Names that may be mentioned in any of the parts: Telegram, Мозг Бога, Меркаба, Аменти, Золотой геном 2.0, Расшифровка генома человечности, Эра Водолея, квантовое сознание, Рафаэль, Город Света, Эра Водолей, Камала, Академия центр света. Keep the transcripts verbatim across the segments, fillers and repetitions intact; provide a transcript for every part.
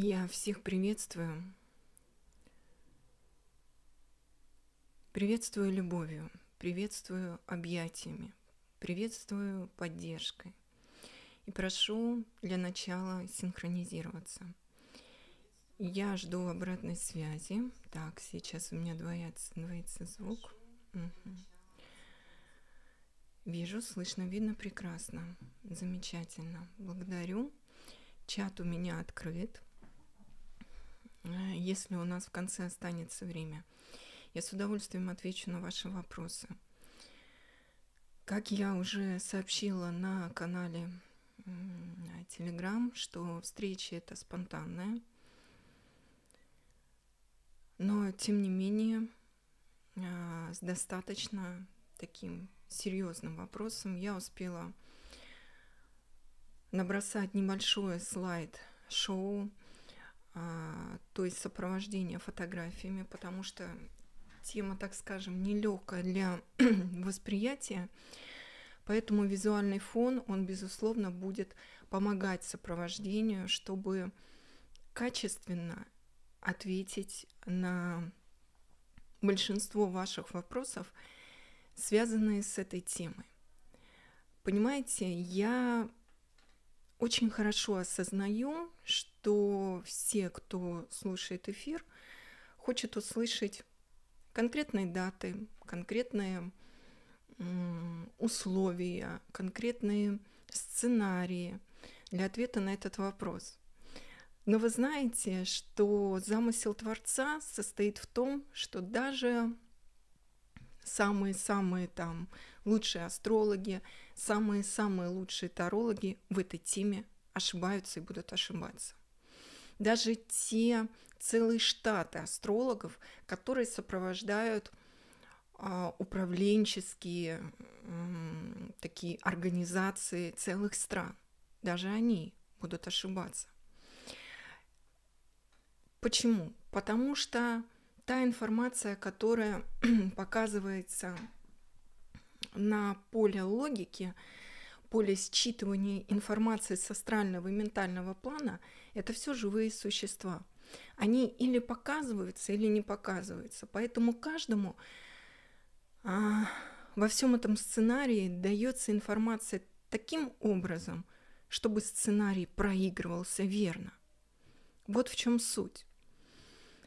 Я всех приветствую. Приветствую любовью, приветствую объятиями, приветствую поддержкой. И прошу для начала синхронизироваться. Я жду обратной связи. Так, сейчас у меня двоится, двоится звук. Угу. Вижу, слышно, видно прекрасно. Замечательно. Благодарю. Чат у меня открыт. Если у нас в конце останется время, я с удовольствием отвечу на ваши вопросы. Как я уже сообщила на канале Telegram, что встреча это спонтанная. Но, тем не менее, с достаточно таким серьезным вопросом я успела набросать небольшое слайд-шоу, то есть сопровождение фотографиями, потому что тема, так скажем, нелегкая для восприятия, поэтому визуальный фон, он, безусловно, будет помогать сопровождению, чтобы качественно ответить на большинство ваших вопросов, связанные с этой темой. Понимаете, я очень хорошо осознаю, что все, кто слушает эфир, хочет услышать конкретные даты, конкретные условия, конкретные сценарии для ответа на этот вопрос. Но вы знаете, что замысел Творца состоит в том, что даже самые-самые там лучшие астрологи, самые-самые лучшие тарологи в этой теме ошибаются и будут ошибаться. Даже те целые штаты астрологов, которые сопровождают а, управленческие м, такие организации целых стран, даже они будут ошибаться. Почему? Потому что та информация, которая показывается на поле логики, поле считывания информации с астрального и ментального плана, это все живые существа. Они или показываются, или не показываются. Поэтому каждому а, во всем этом сценарии дается информация таким образом, чтобы сценарий проигрывался верно. Вот в чем суть.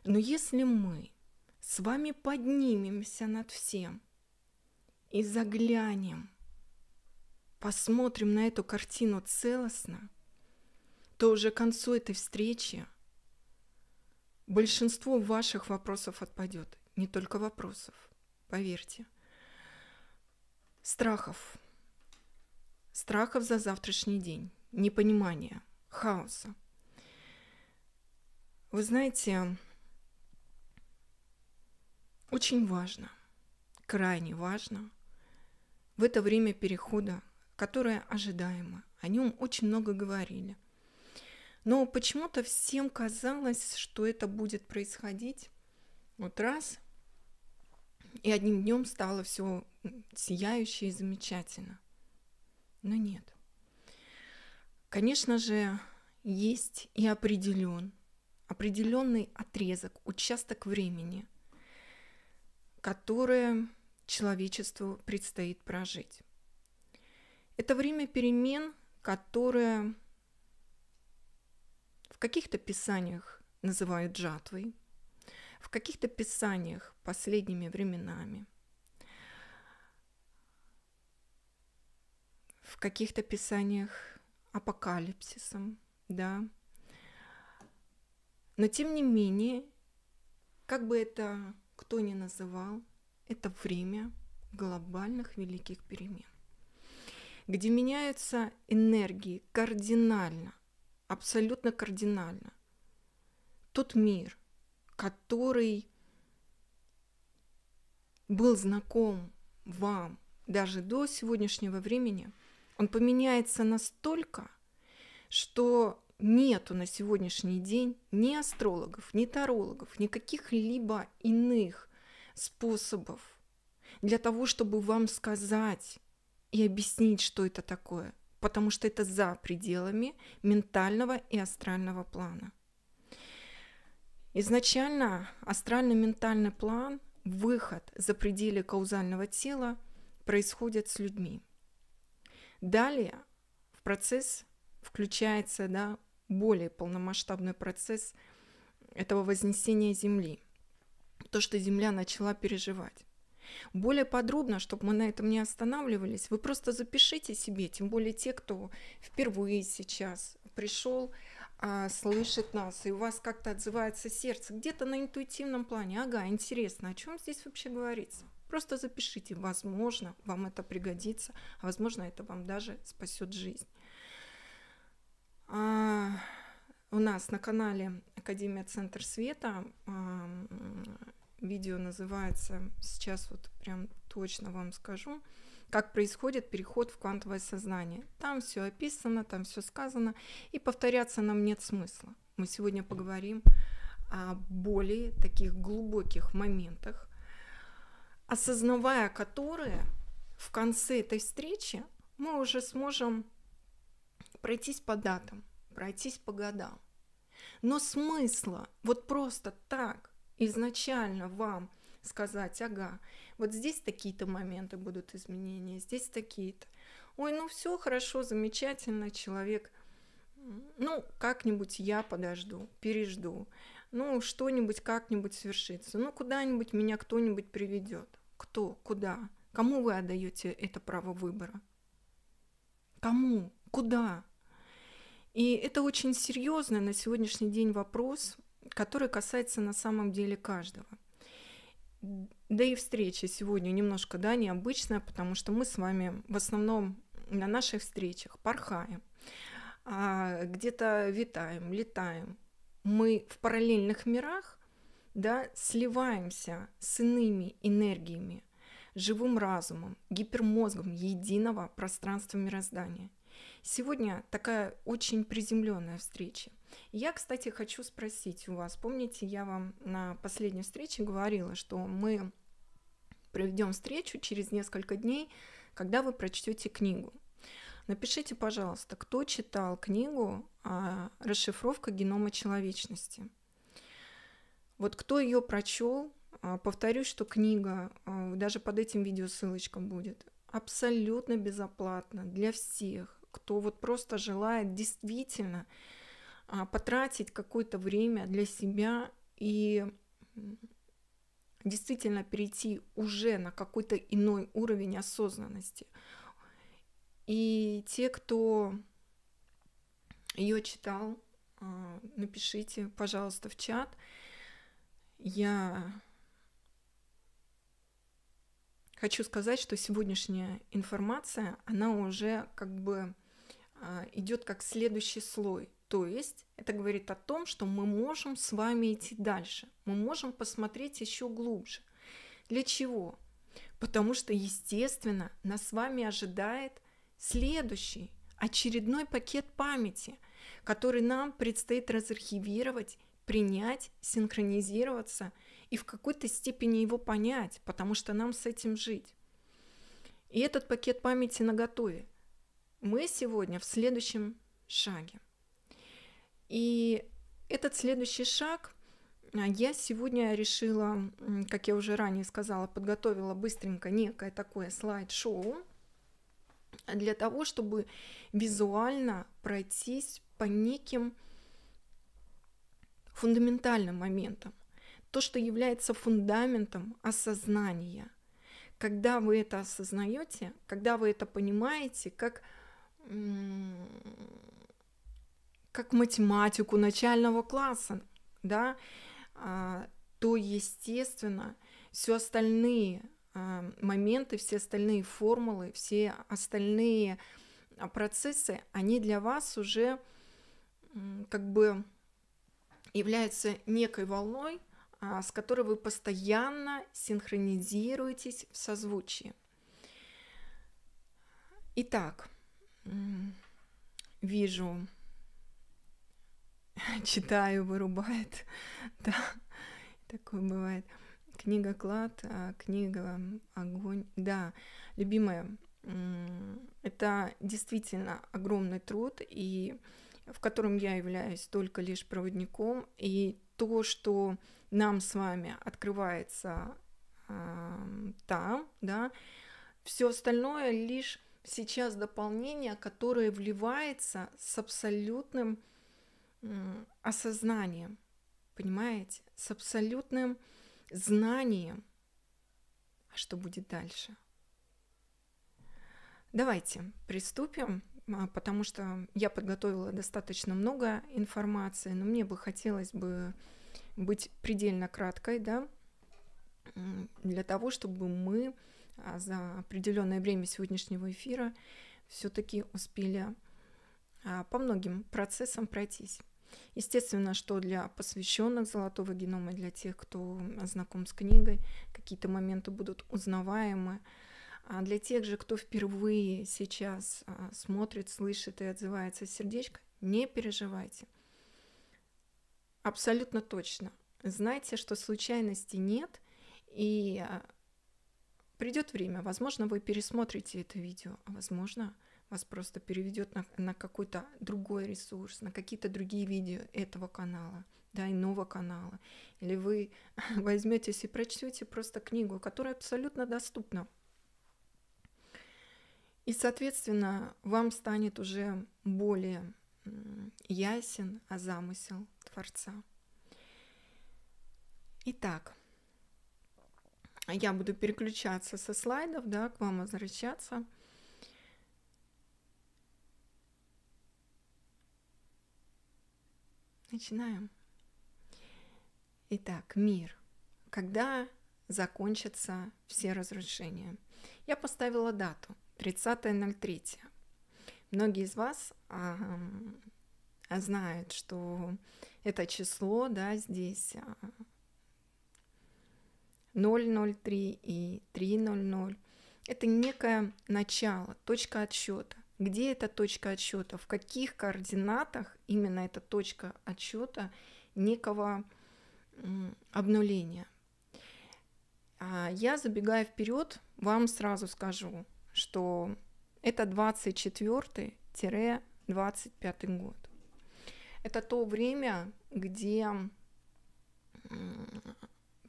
Но если мы с вами поднимемся над всем и заглянем, посмотрим на эту картину целостно, то уже к концу этой встречи большинство ваших вопросов отпадет. Не только вопросов, поверьте. Страхов. Страхов за завтрашний день, непонимания, хаоса. Вы знаете, очень важно, крайне важно, в это время перехода, которое ожидаемо, о нем очень много говорили. Но почему-то всем казалось, что это будет происходить вот раз, и одним днем стало все сияюще и замечательно. Но нет. Конечно же, есть и определен, определенный отрезок, участок времени, которое человечеству предстоит прожить. Это время перемен, которое в каких-то писаниях называют жатвой, в каких-то писаниях последними временами, в каких-то писаниях апокалипсисом, да. Но тем не менее, как бы это кто ни называл, это время глобальных великих перемен, где меняются энергии кардинально, абсолютно кардинально. Тот мир, который был знаком вам даже до сегодняшнего времени, он поменяется настолько, что нету на сегодняшний день ни астрологов, ни тарологов, ни каких-либо иных способов для того, чтобы вам сказать и объяснить, что это такое. Потому что это за пределами ментального и астрального плана. Изначально астрально-ментальный план, выход за пределы каузального тела происходит с людьми. Далее в процесс включается да, более полномасштабный процесс этого вознесения Земли, то, что Земля начала переживать. Более подробно, чтобы мы на этом не останавливались, вы просто запишите себе, тем более те, кто впервые сейчас пришел, слышит нас, и у вас как-то отзывается сердце, где-то на интуитивном плане. Ага, интересно, о чем здесь вообще говорится? Просто запишите, возможно, вам это пригодится, а возможно, это вам даже спасет жизнь. А у нас на канале Академия Центр Света видео называется, сейчас вот прям точно вам скажу, как происходит переход в квантовое сознание. Там все описано, там все сказано, и повторяться нам нет смысла. Мы сегодня поговорим о более таких глубоких моментах, осознавая которые в конце этой встречи мы уже сможем пройтись по датам, пройтись по годам. Но смысла вот просто так изначально вам сказать, ага, вот здесь такие-то моменты будут изменения, здесь такие-то. Ой, ну все хорошо, замечательно, человек, ну как-нибудь я подожду, пережду, ну что-нибудь как-нибудь свершится, ну куда-нибудь меня кто-нибудь приведет. Кто, куда, кому вы отдаете это право выбора? Кому, куда? И это очень серьезный на сегодняшний день вопрос, который касается на самом деле каждого. Да и встреча сегодня немножко да, необычная, потому что мы с вами в основном на наших встречах порхаем, где-то витаем, летаем. Мы в параллельных мирах да, сливаемся с иными энергиями, живым разумом, гипермозгом единого пространства мироздания. Сегодня такая очень приземленная встреча. Я, кстати, хочу спросить у вас, помните, я вам на последней встрече говорила, что мы проведем встречу через несколько дней, когда вы прочтете книгу. Напишите, пожалуйста, кто читал книгу «Расшифровка генома человечности». Вот кто ее прочел, повторюсь, что книга, даже под этим видео ссылочка будет, абсолютно безоплатна для всех, кто вот просто желает действительно потратить какое-то время для себя и действительно перейти уже на какой-то иной уровень осознанности. И те, кто ее читал, напишите, пожалуйста, в чат. Я хочу сказать, что сегодняшняя информация, она уже как бы идет как следующий слой. То есть это говорит о том, что мы можем с вами идти дальше, мы можем посмотреть еще глубже. Для чего? Потому что, естественно, нас с вами ожидает следующий, очередной пакет памяти, который нам предстоит разархивировать, принять, синхронизироваться и в какой-то степени его понять, потому что нам с этим жить. И этот пакет памяти наготове. Мы сегодня в следующем шаге. И этот следующий шаг я сегодня решила, как я уже ранее сказала, подготовила быстренько некое такое слайд-шоу для того, чтобы визуально пройтись по неким фундаментальным моментам. То, что является фундаментом осознания. Когда вы это осознаете, когда вы это понимаете, как... как математику начального класса, да, а, то, естественно, все остальные а, моменты, все остальные формулы, все остальные процессы, они для вас уже как бы являются некой волной, а, с которой вы постоянно синхронизируетесь в созвучии. Итак, вижу... Читаю, вырубает. Да, такое бывает. Книга клад, книга огонь. Да, любимая, это действительно огромный труд, и в котором я являюсь только лишь проводником. И то, что нам с вами открывается э, там, да, все остальное лишь сейчас дополнение, которое вливается с абсолютным э, осознанием, понимаете, с абсолютным знанием. А что будет дальше? Давайте приступим, потому что я подготовила достаточно много информации, но мне бы хотелось бы быть предельно краткой, да, для того, чтобы мы за определенное время сегодняшнего эфира все-таки успели по многим процессам пройтись. Естественно, что для посвященных золотого генома, для тех, кто знаком с книгой, какие-то моменты будут узнаваемы. А для тех же, кто впервые сейчас смотрит, слышит и отзывается сердечко, не переживайте. Абсолютно точно. Знайте, что случайностей нет, и придет время. Возможно, вы пересмотрите это видео, а возможно, вас просто переведет на, на какой-то другой ресурс, на какие-то другие видео этого канала, да, иного канала. Или вы возьметесь и прочтете просто книгу, которая абсолютно доступна. И, соответственно, вам станет уже более ясен замысел Творца. Итак, я буду переключаться со слайдов, да, к вам возвращаться. Начинаем. Итак, мир. Когда закончатся все разрушения? Я поставила дату. тридцатое марта. Многие из вас а, а, знают, что это число, да, здесь ноль ноль три и три ноль ноль. Это некое начало, точка отсчета. Где эта точка отсчета? В каких координатах именно эта точка отсчета некого м, обнуления? А я, забегая вперед, вам сразу скажу, что это двадцать четвёртый — двадцать пятый год. Это то время, где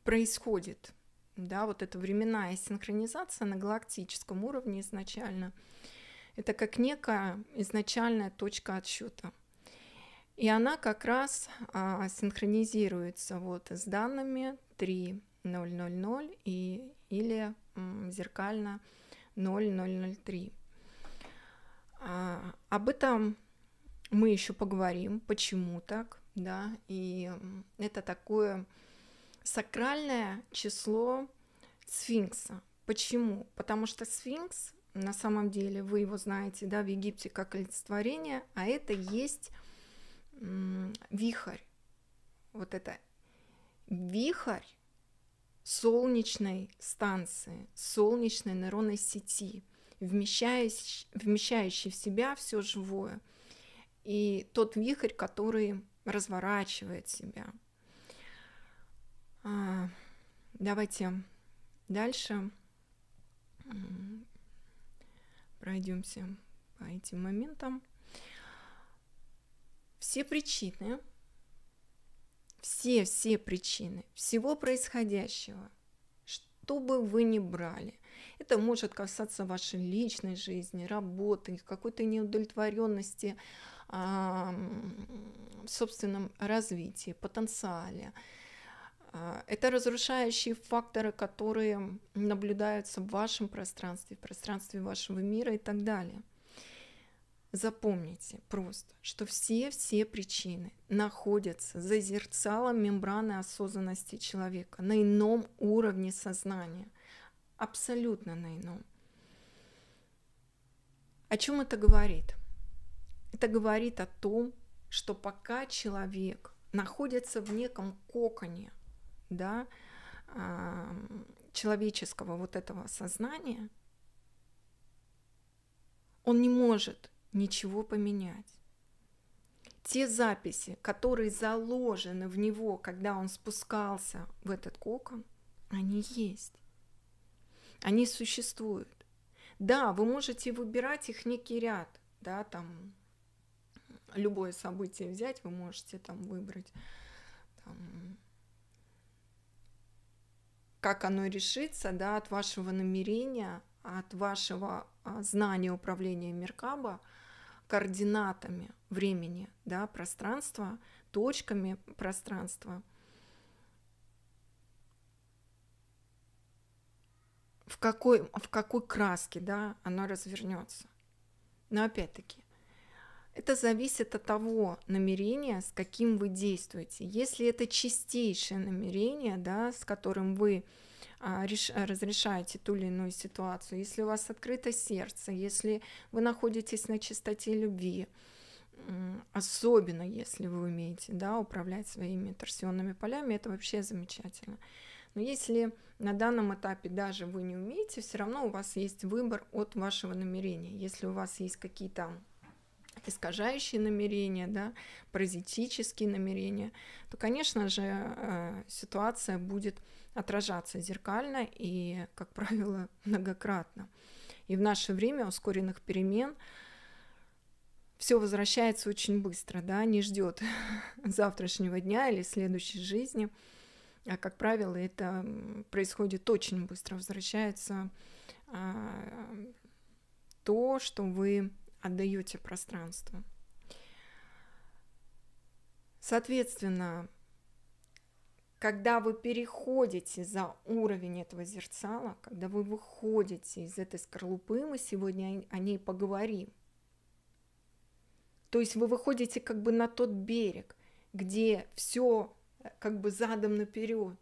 происходит, да, вот эта временная синхронизация на галактическом уровне изначально. Это как некая изначальная точка отсчета. И она как раз а, синхронизируется вот с данными три ноль ноль ноль и, или м, зеркально ноль ноль ноль три. А, об этом мы еще поговорим, почему так, да, и это такое сакральное число сфинкса. Почему? Потому что сфинкс, на самом деле, вы его знаете, да, в Египте как олицетворение, а это есть м, вихрь. Вот это вихрь солнечной станции, солнечной нейронной сети, вмещающей, вмещающей в себя все живое, и тот вихрь, который разворачивает себя. А, давайте дальше пройдемся по этим моментам. Все причины. Все-все причины всего происходящего, что бы вы ни брали, это может касаться вашей личной жизни, работы, какой-то неудовлетворенности а, в собственном развитии, потенциале. А, это разрушающие факторы, которые наблюдаются в вашем пространстве, в пространстве вашего мира и так далее. Запомните просто, что все-все причины находятся за зерцалом мембраны осознанности человека на ином уровне сознания, абсолютно на ином. О чем это говорит? Это говорит о том, что пока человек находится в неком коконе, да, человеческого вот этого сознания, он не может ничего поменять. Те записи, которые заложены в него, когда он спускался в этот кокон, они есть. Они существуют. Да, вы можете выбирать их некий ряд, да, там любое событие взять, вы можете там выбрать там, как оно решится, да, от вашего намерения, от вашего знания управления Меркаба координатами времени, да, пространства, точками пространства, в какой, в какой краске, да, оно развернется. Но опять-таки, это зависит от того намерения, с каким вы действуете. Если это чистейшее намерение, да, с которым вы а, реш, разрешаете ту или иную ситуацию, если у вас открыто сердце, если вы находитесь на чистоте любви, особенно если вы умеете, да, управлять своими торсионными полями, это вообще замечательно. Но если на данном этапе даже вы не умеете, все равно у вас есть выбор от вашего намерения. Если у вас есть какие-то искажающие намерения, да, паразитические намерения, то, конечно же, ситуация будет отражаться зеркально и, как правило, многократно. И в наше время ускоренных перемен все возвращается очень быстро, да, не ждет завтрашнего дня или следующей жизни. А, как правило, это происходит очень быстро. Возвращается а, то, что вы отдаете пространству. Соответственно, когда вы переходите за уровень этого зерцала, когда вы выходите из этой скорлупы, мы сегодня о ней поговорим. То есть вы выходите как бы на тот берег, где все как бы задом наперед.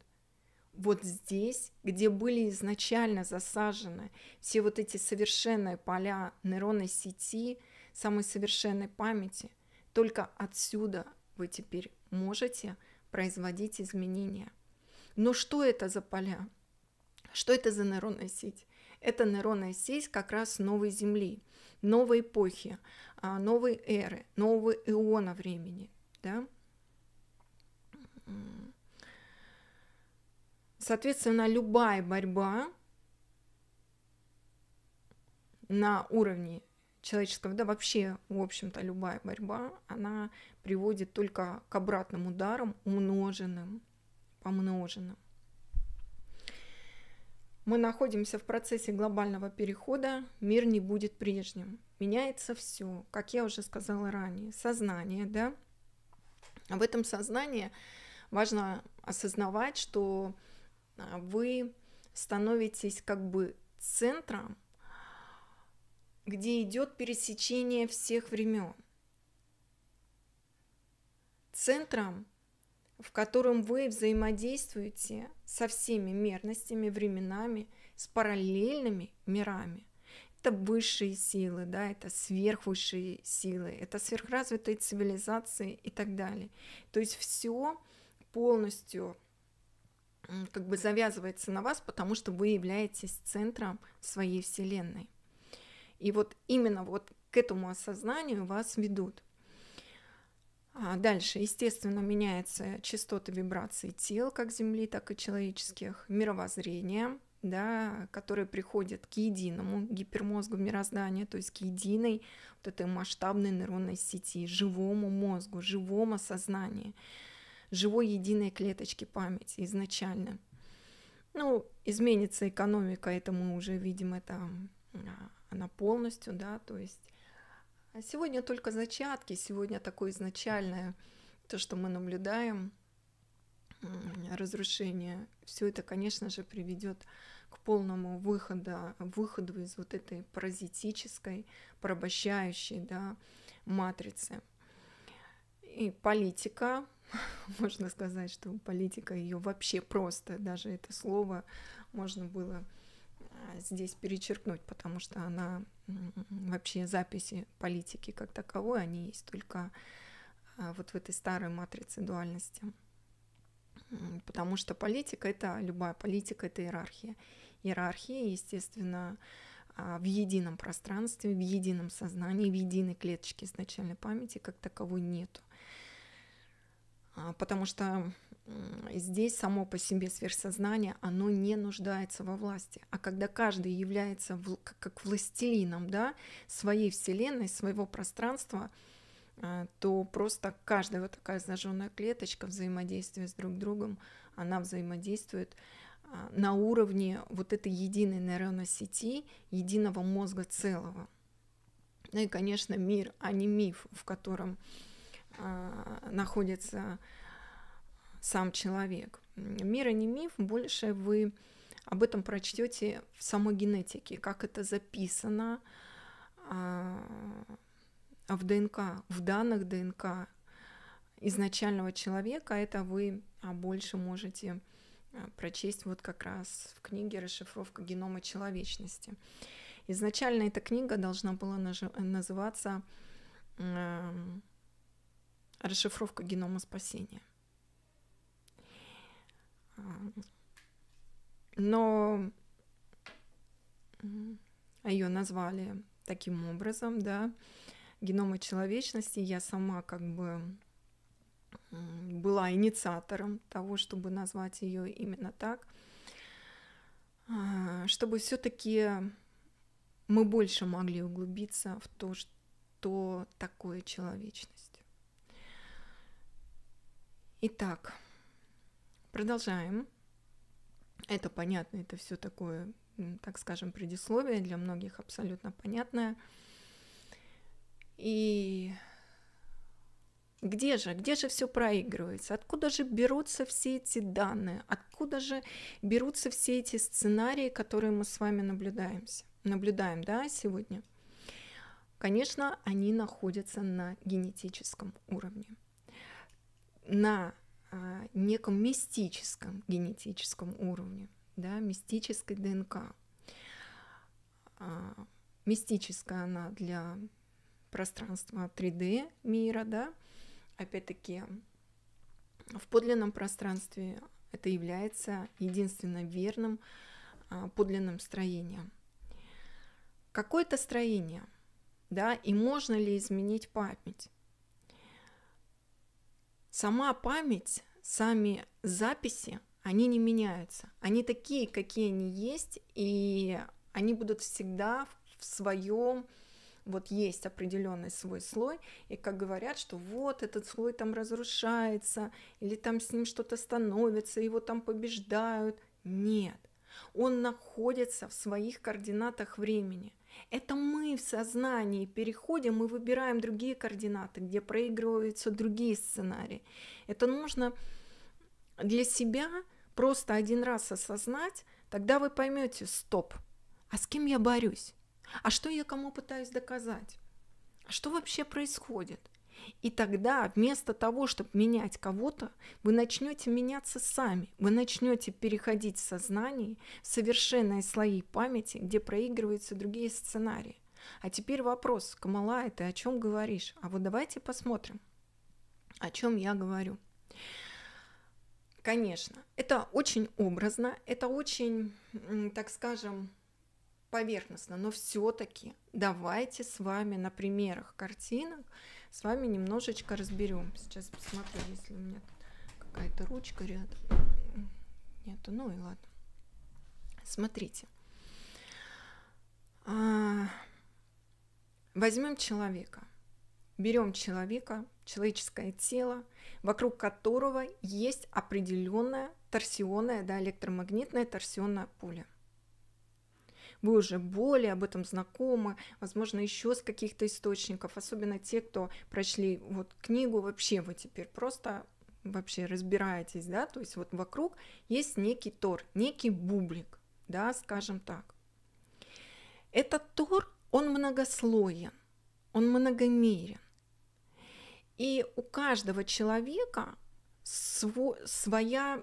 Вот здесь, где были изначально засажены все вот эти совершенные поля нейронной сети, самой совершенной памяти, только отсюда вы теперь можете производить изменения. Но что это за поля? Что это за нейронная сеть? Это нейронная сеть как раз новой Земли, новой эпохи, новой эры, нового эона времени, да? Соответственно, любая борьба на уровне человеческого, да вообще, в общем-то, любая борьба, она приводит только к обратным ударам, умноженным, помноженным. Мы находимся в процессе глобального перехода, мир не будет прежним. Меняется все, как я уже сказала ранее, сознание, да? А в этом сознании важно осознавать, что вы становитесь как бы центром, где идет пересечение всех времен. Центром, в котором вы взаимодействуете со всеми мерностями, временами, с параллельными мирами. Это высшие силы, да, это сверхвысшие силы, это сверхразвитые цивилизации и так далее. То есть все полностью как бы завязывается на вас, потому что вы являетесь центром своей Вселенной. И вот именно вот к этому осознанию вас ведут. А дальше, естественно, меняются частоты вибраций тел, как Земли, так и человеческих, мировоззрения, да, которые приходят к единому гипермозгу мироздания, то есть к единой вот этой масштабной нейронной сети, живому мозгу, живому сознанию, живой единой клеточки памяти изначально. Ну, изменится экономика, это мы уже видим, это она полностью, да, то есть сегодня только зачатки, сегодня такое изначальное, то, что мы наблюдаем, разрушение, все это, конечно же, приведет к полному выходу, выходу из вот этой паразитической, порабощающей, да, матрицы. И политика, можно сказать, что политика ее вообще просто, даже это слово можно было здесь перечеркнуть, потому что она вообще записи политики как таковой, они есть только вот в этой старой матрице дуальности. Потому что политика — это любая политика, это иерархия. Иерархия, естественно, в едином пространстве, в едином сознании, в единой клеточке изначальной памяти как таковой нету. Потому что здесь само по себе сверхсознание, оно не нуждается во власти. А когда каждый является в, как, как властелином, да, своей Вселенной, своего пространства, то просто каждая вот такая сложенная клеточка взаимодействия с друг другом, она взаимодействует на уровне вот этой единой нейронной сети, единого мозга целого. Ну и, конечно, мир, а не миф, в котором а, находится сам человек. Мир, а не миф, больше вы об этом прочтете в самой генетике, как это записано а, в ДНК, в данных ДНК изначального человека. Это вы больше можете прочесть вот как раз в книге «Расшифровка генома человечности». Изначально эта книга должна была называться «Расшифровка генома спасения». Но ее назвали таким образом, да, «Генома человечности». Я сама как бы была инициатором того, чтобы назвать ее именно так, чтобы все-таки мы больше могли углубиться в то, что такое человечность. Итак, продолжаем. Это понятно, это все такое, так скажем, предисловие, для многих абсолютно понятное. И где же, где же все проигрывается? Откуда же берутся все эти данные? Откуда же берутся все эти сценарии, которые мы с вами наблюдаемся? наблюдаем, да, сегодня? Конечно, они находятся на генетическом уровне, на э, неком мистическом генетическом уровне, да, мистической ДНК. Э, мистическая она для пространства три дэ мира, да, опять-таки в подлинном пространстве это является единственно верным э, подлинным строением. Какое-то строение, да, и можно ли изменить память? Сама память, сами записи, они не меняются. Они такие, какие они есть, и они будут всегда в своем, вот есть определенный свой слой, и как говорят, что вот этот слой там разрушается, или там с ним что-то становится, его там побеждают. Нет, он находится в своих координатах времени. Это мы в сознании переходим и выбираем другие координаты, где проигрываются другие сценарии. Это нужно для себя просто один раз осознать, тогда вы поймете: стоп, а с кем я борюсь? А что я кому пытаюсь доказать? А что вообще происходит? И тогда вместо того, чтобы менять кого-то, вы начнете меняться сами. Вы начнете переходить в сознание в совершенные слои памяти, где проигрываются другие сценарии. А теперь вопрос: Камала, ты о чем говоришь? А вот давайте посмотрим, о чем я говорю. Конечно, это очень образно, это очень, так скажем, поверхностно, но все-таки давайте с вами на примерах картинок с вами немножечко разберем. Сейчас посмотрю, если у меня какая-то ручка рядом. Нету, ну и ладно. Смотрите. Возьмем человека. Берем человека, человеческое тело, вокруг которого есть определенное торсионное, да, электромагнитное торсионное поле. Вы уже более об этом знакомы, возможно, еще с каких-то источников, особенно те, кто прочли вот книгу, вообще вы теперь просто вообще разбираетесь, да, то есть вот вокруг есть некий тор, некий бублик, да, скажем так. Этот тор, он многослоен, он многомерен, и у каждого человека Свой, своя,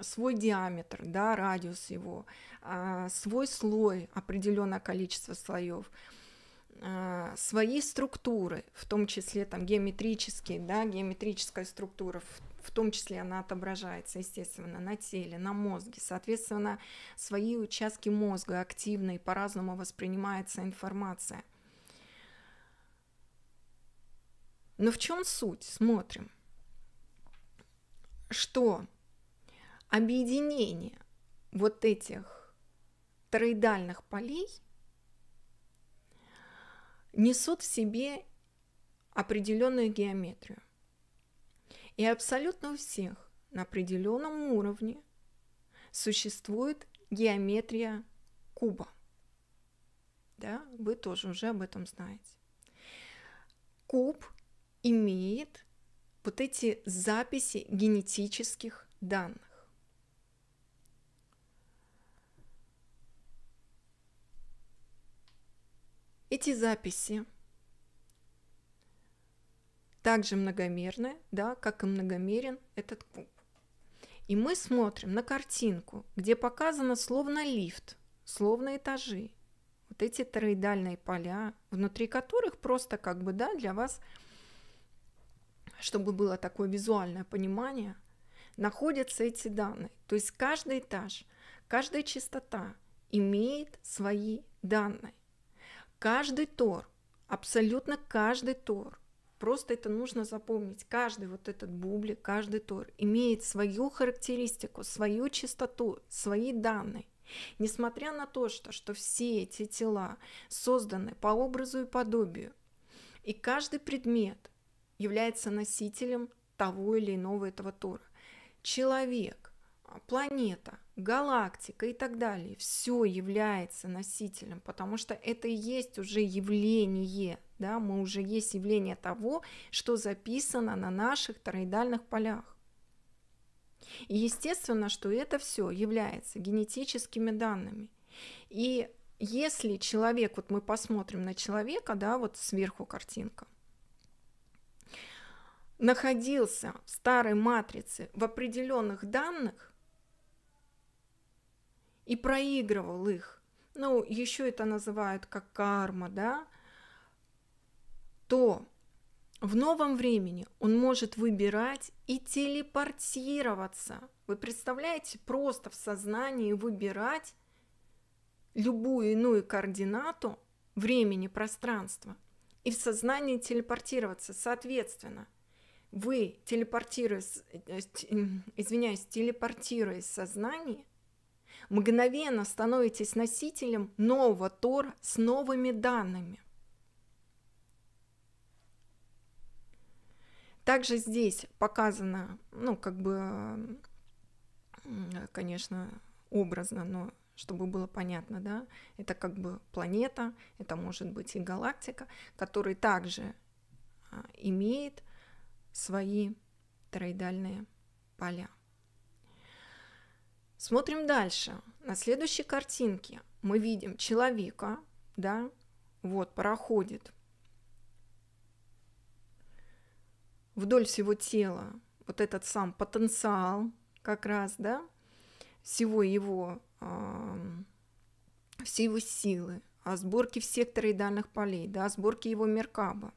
свой диаметр, да, радиус его, свой слой, определенное количество слоев, свои структуры, в том числе там геометрические, да, геометрическая структура, в том числе она отображается, естественно, на теле, на мозге, соответственно, свои участки мозга активны, и по-разному воспринимается информация. Но в чем суть? Смотрим. Что объединение вот этих тороидальных полей несут в себе определенную геометрию. И абсолютно у всех на определенном уровне существует геометрия куба. Да? Вы тоже уже об этом знаете. Куб имеет вот эти записи генетических данных. Эти записи также многомерны, да, как и многомерен этот куб. И мы смотрим на картинку, где показано словно лифт, словно этажи. Вот эти тороидальные поля, внутри которых просто как бы, да, для вас, чтобы было такое визуальное понимание, находятся эти данные. То есть каждый этаж, каждая частота имеет свои данные. Каждый тор, абсолютно каждый тор, просто это нужно запомнить, каждый вот этот бублик, каждый тор имеет свою характеристику, свою частоту, свои данные. Несмотря на то, что, что все эти тела созданы по образу и подобию, и каждый предмет является носителем того или иного этого тора. Человек, планета, галактика и так далее, все является носителем, потому что это и есть уже явление, да, мы уже есть явление того, что записано на наших тороидальных полях. И естественно, что это все является генетическими данными. И если человек, вот мы посмотрим на человека, да, вот сверху картинка, находился в старой матрице в определенных данных, и проигрывал их, ну, еще это называют как карма, да, то в новом времени он может выбирать и телепортироваться. Вы представляете, просто в сознании выбирать любую иную координату времени, пространства, и в сознании телепортироваться. Соответственно, вы телепортируясь, извиняюсь, телепортируясь в сознании, мгновенно становитесь носителем нового тора с новыми данными. Также здесь показано, ну, как бы, конечно, образно, но чтобы было понятно, да, это как бы планета, это может быть и галактика, которая также имеет свои тороидальные поля. Смотрим дальше. На следующей картинке мы видим человека, да, вот проходит вдоль всего тела вот этот сам потенциал, как раз, да, всего его, э, все его силы, о сборке всех тороидальных полей, да, о сборке его меркаба.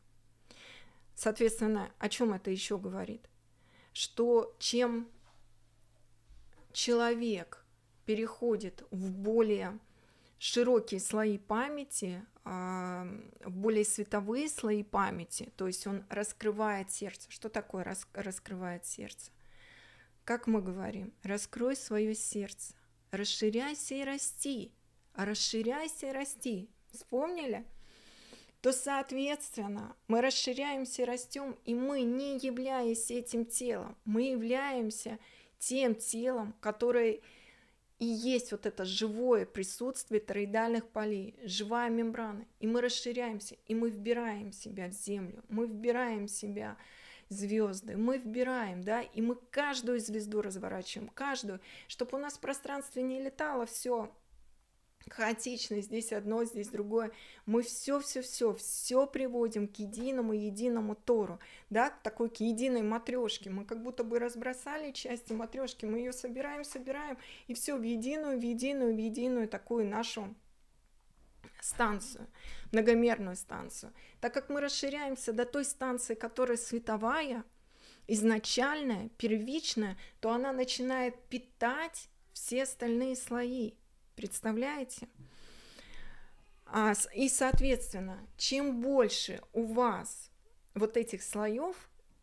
Соответственно, о чем это еще говорит? Что чем человек переходит в более широкие слои памяти, в более световые слои памяти, то есть он раскрывает сердце. Что такое рас- раскрывает сердце? Как мы говорим, раскрой свое сердце, расширяйся и расти, расширяйся и расти. Вспомнили? То, соответственно, мы расширяемся и растем, и мы, не являясь этим телом, мы являемся тем телом, которое и есть вот это живое присутствие тороидальных полей, живая мембрана. И мы расширяемся, и мы вбираем себя в землю, мы вбираем себя звезды, мы вбираем, да, и мы каждую звезду разворачиваем, каждую, чтобы у нас в пространстве не летало все хаотично, здесь одно, здесь другое. Мы все, все, все, все приводим к единому, единому тору, да, к такой, к единой матрешке. Мы как будто бы разбросали части матрешки, мы ее собираем, собираем, и все в единую, в единую, в единую такую нашу станцию, многомерную станцию. Так как мы расширяемся до той станции, которая световая, изначальная, первичная, то она начинает питать все остальные слои. Представляете? И, соответственно, чем больше у вас вот этих слоев,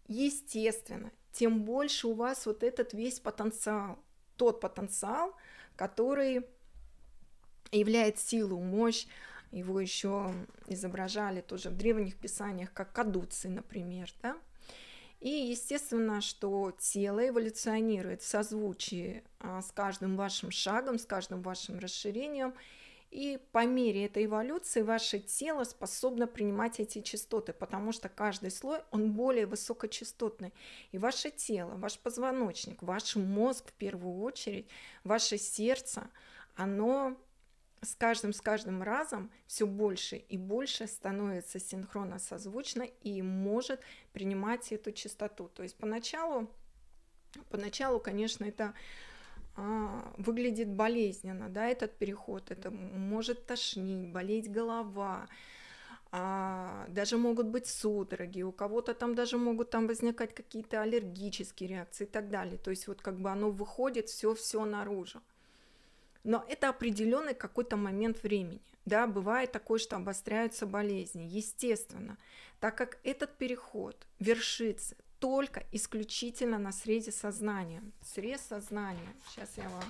естественно, тем больше у вас вот этот весь потенциал. Тот потенциал, который является силу, мощь, Его еще изображали тоже в древних писаниях, как кадуций, например, да? И естественно, что тело эволюционирует в созвучии с каждым вашим шагом, с каждым вашим расширением. И по мере этой эволюции ваше тело способно принимать эти частоты, потому что каждый слой, он более высокочастотный. И ваше тело, ваш позвоночник, ваш мозг в первую очередь, ваше сердце, оно с каждым, с каждым разом все больше и больше становится синхронно созвучно и может принимать эту частоту. То есть поначалу, поначалу конечно, это... выглядит болезненно, да, этот переход, это может тошнить, болеть голова, а, даже могут быть судороги, у кого-то там даже могут там возникать какие-то аллергические реакции и так далее, то есть вот как бы оно выходит все-все наружу, но это определенный какой-то момент времени, да, бывает такое, что обостряются болезни, естественно, так как этот переход вершится только исключительно на срезе сознания. Срез сознания. Сейчас я вам...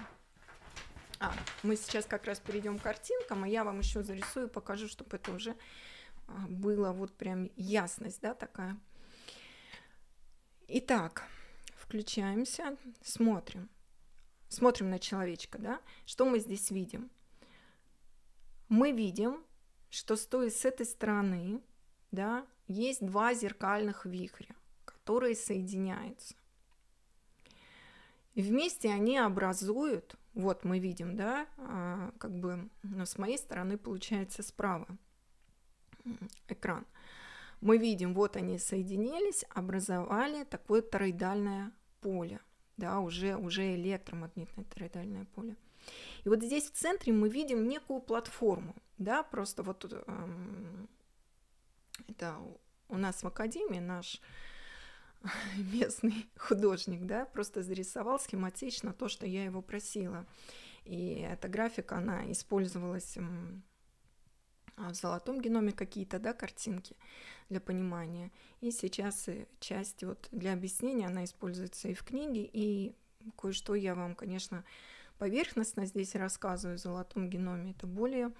А, мы сейчас как раз перейдем к картинкам, и я вам еще зарисую, покажу, чтобы это уже было вот прям ясность, да, такая. Итак, включаемся, смотрим. Смотрим на человечка, да. Что мы здесь видим? Мы видим, что стоя с этой стороны, да, есть два зеркальных вихря, которые соединяются. И вместе они образуют, вот мы видим, да, как бы, но с моей стороны получается справа экран. Мы видим, вот они соединились, образовали такое тороидальное поле, да, уже, уже электромагнитное тороидальное поле. И вот здесь в центре мы видим некую платформу, да, просто вот тут, это у нас в академии наш местный художник, да, просто зарисовал схематично то, что я его просила. И эта графика, она использовалась в «Золотом геноме», какие-то, да, картинки для понимания. И сейчас часть вот для объяснения, она используется и в книге, и кое-что я вам, конечно, поверхностно здесь рассказываю в «Золотом геноме». Это более...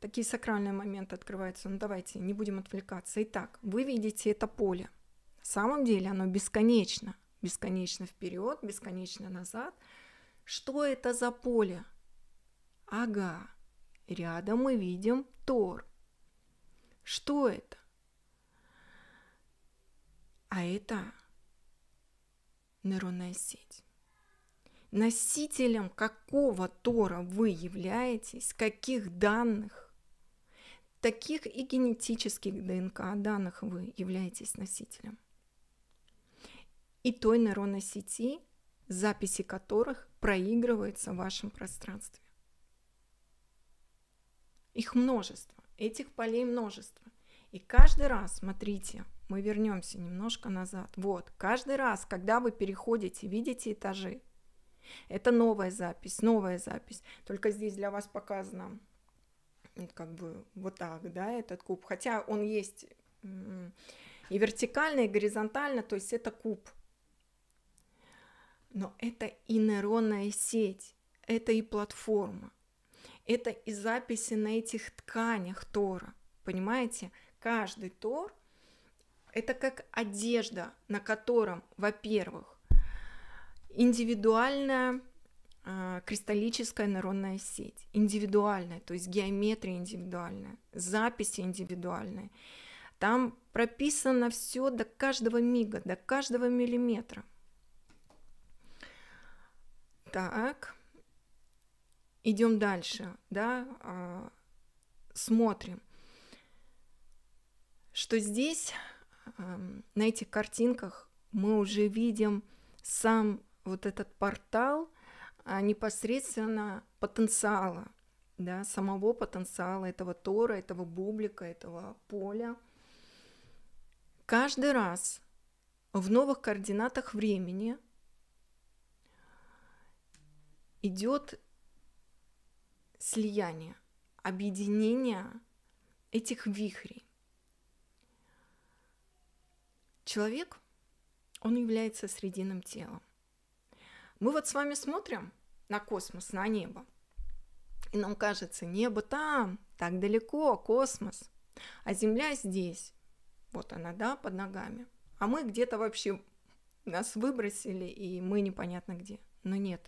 такие сакральные моменты открываются. Но давайте не будем отвлекаться. Итак, вы видите это поле. На самом деле оно бесконечно, бесконечно вперед, бесконечно назад. Что это за поле? Ага, рядом мы видим Тор. Что это? А это нейронная сеть. Носителем какого Тора вы являетесь, каких данных? Таких и генетических ДНК данных вы являетесь носителем. И той нейронной сети, записи которых проигрываются в вашем пространстве. Их множество, этих полей множество. И каждый раз, смотрите, мы вернемся немножко назад. Вот, каждый раз, когда вы переходите, видите этажи. Это новая запись, новая запись. Только здесь для вас показано... как бы вот так, да, этот куб. Хотя он есть и вертикально, и горизонтально, то есть это куб. Но это и нейронная сеть, это и платформа, это и записи на этих тканях Тора. Понимаете? Каждый Тор – это как одежда, на котором, во-первых, индивидуальная кристаллическая нейронная сеть, индивидуальная, то есть геометрия индивидуальная, записи индивидуальные. Там прописано все до каждого мига, до каждого миллиметра. Так, идем дальше, да, смотрим, что здесь на этих картинках мы уже видим сам вот этот портал, непосредственно потенциала, да, самого потенциала этого Тора, этого бублика, этого поля. Каждый раз в новых координатах времени идет слияние, объединение этих вихрей. Человек, он является срединным телом. Мы вот с вами смотрим на космос, на небо, и нам кажется, небо там, так далеко, космос, а Земля здесь, вот она, да, под ногами, а мы где-то вообще, нас выбросили, и мы непонятно где, но нет.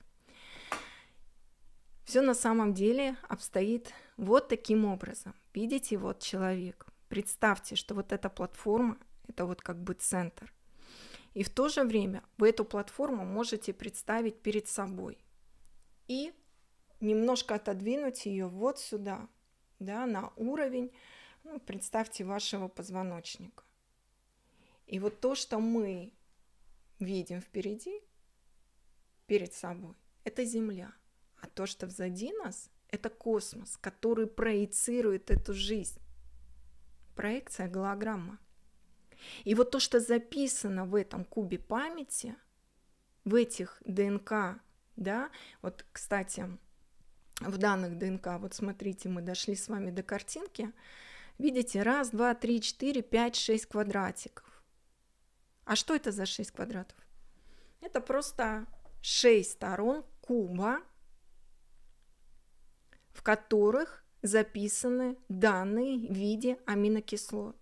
Все на самом деле обстоит вот таким образом. Видите, вот человек. Представьте, что вот эта платформа, это вот как бы центр. И в то же время вы эту платформу можете представить перед собой. И немножко отодвинуть ее вот сюда, да, на уровень, ну, представьте, вашего позвоночника. И вот то, что мы видим впереди, перед собой, это Земля. А то, что взади нас, это космос, который проецирует эту жизнь. Проекция, голограмма. И вот то, что записано в этом кубе памяти, в этих ДНК, да, вот, кстати, в данных ДНК, вот смотрите, мы дошли с вами до картинки, видите, раз, два, три, четыре, пять, шесть квадратиков. А что это за шесть квадратов? Это просто шесть сторон куба, в которых записаны данные в виде аминокислот.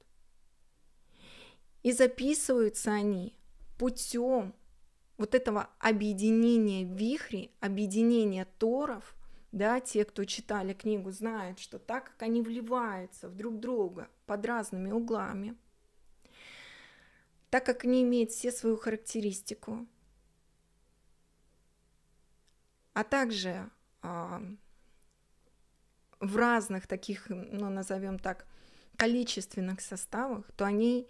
И записываются они путем вот этого объединения вихрей, объединения торов. Да, те, кто читали книгу, знают, что так как они вливаются в друг друга под разными углами, так как они имеют все свою характеристику, а также в разных таких, ну, назовем так, количественных составах, то они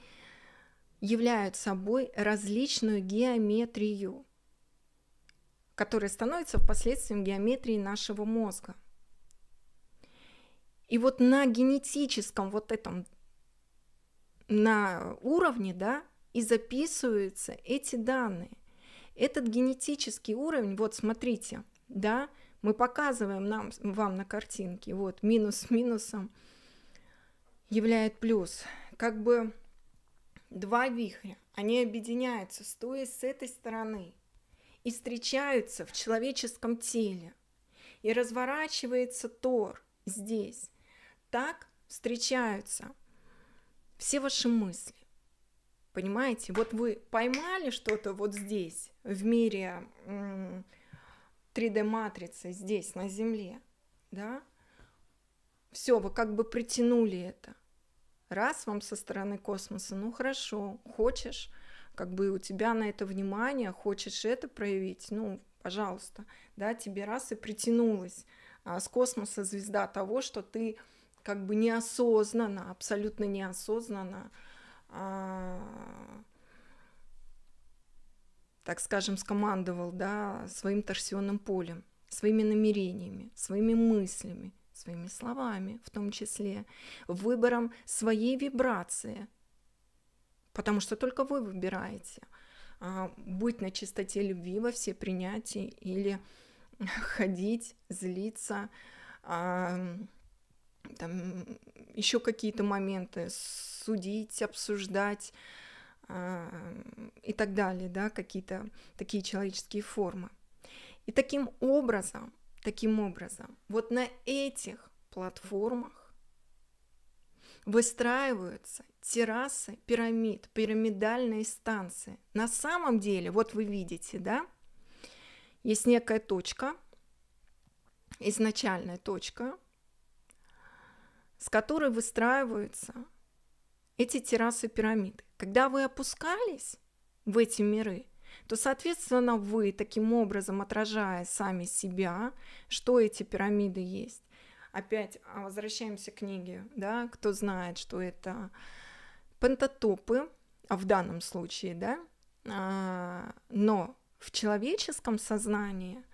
являют собой различную геометрию, которая становится впоследствии геометрией нашего мозга. И вот на генетическом вот этом на уровне, да, и записываются эти данные. Этот генетический уровень, вот смотрите, да, мы показываем нам, вам на картинке, вот минус минусом являет плюс. Как бы два вихря, они объединяются, стоя с этой стороны, и встречаются в человеческом теле. И разворачивается тор здесь. Так встречаются все ваши мысли. Понимаете? Вот вы поймали что-то вот здесь, в мире три дэ матрицы, здесь, на Земле, да? Все, вы как бы притянули это. Раз вам со стороны космоса, ну хорошо, хочешь, как бы у тебя на это внимание, хочешь это проявить, ну, пожалуйста, да, тебе раз и притянулась а, с космоса звезда того, что ты как бы неосознанно, абсолютно неосознанно, а, так скажем, скомандовал, да, своим торсионным полем, своими намерениями, своими мыслями, своими словами, в том числе, выбором своей вибрации, потому что только вы выбираете, а, быть на чистоте любви во все принятия или ходить, злиться, а, там, еще какие-то моменты, судить, обсуждать а, и так далее, да, какие-то такие человеческие формы. И таким образом, Таким образом, вот на этих платформах выстраиваются террасы пирамид, пирамидальные станции. На самом деле, вот вы видите, да, есть некая точка, изначальная точка, с которой выстраиваются эти террасы пирамид. Когда вы опускались в эти миры, то, соответственно, вы таким образом, отражая сами себя, что эти пирамиды есть. Опять возвращаемся к книге, да, кто знает, что это пентатопы, в данном случае, да, но в человеческом сознании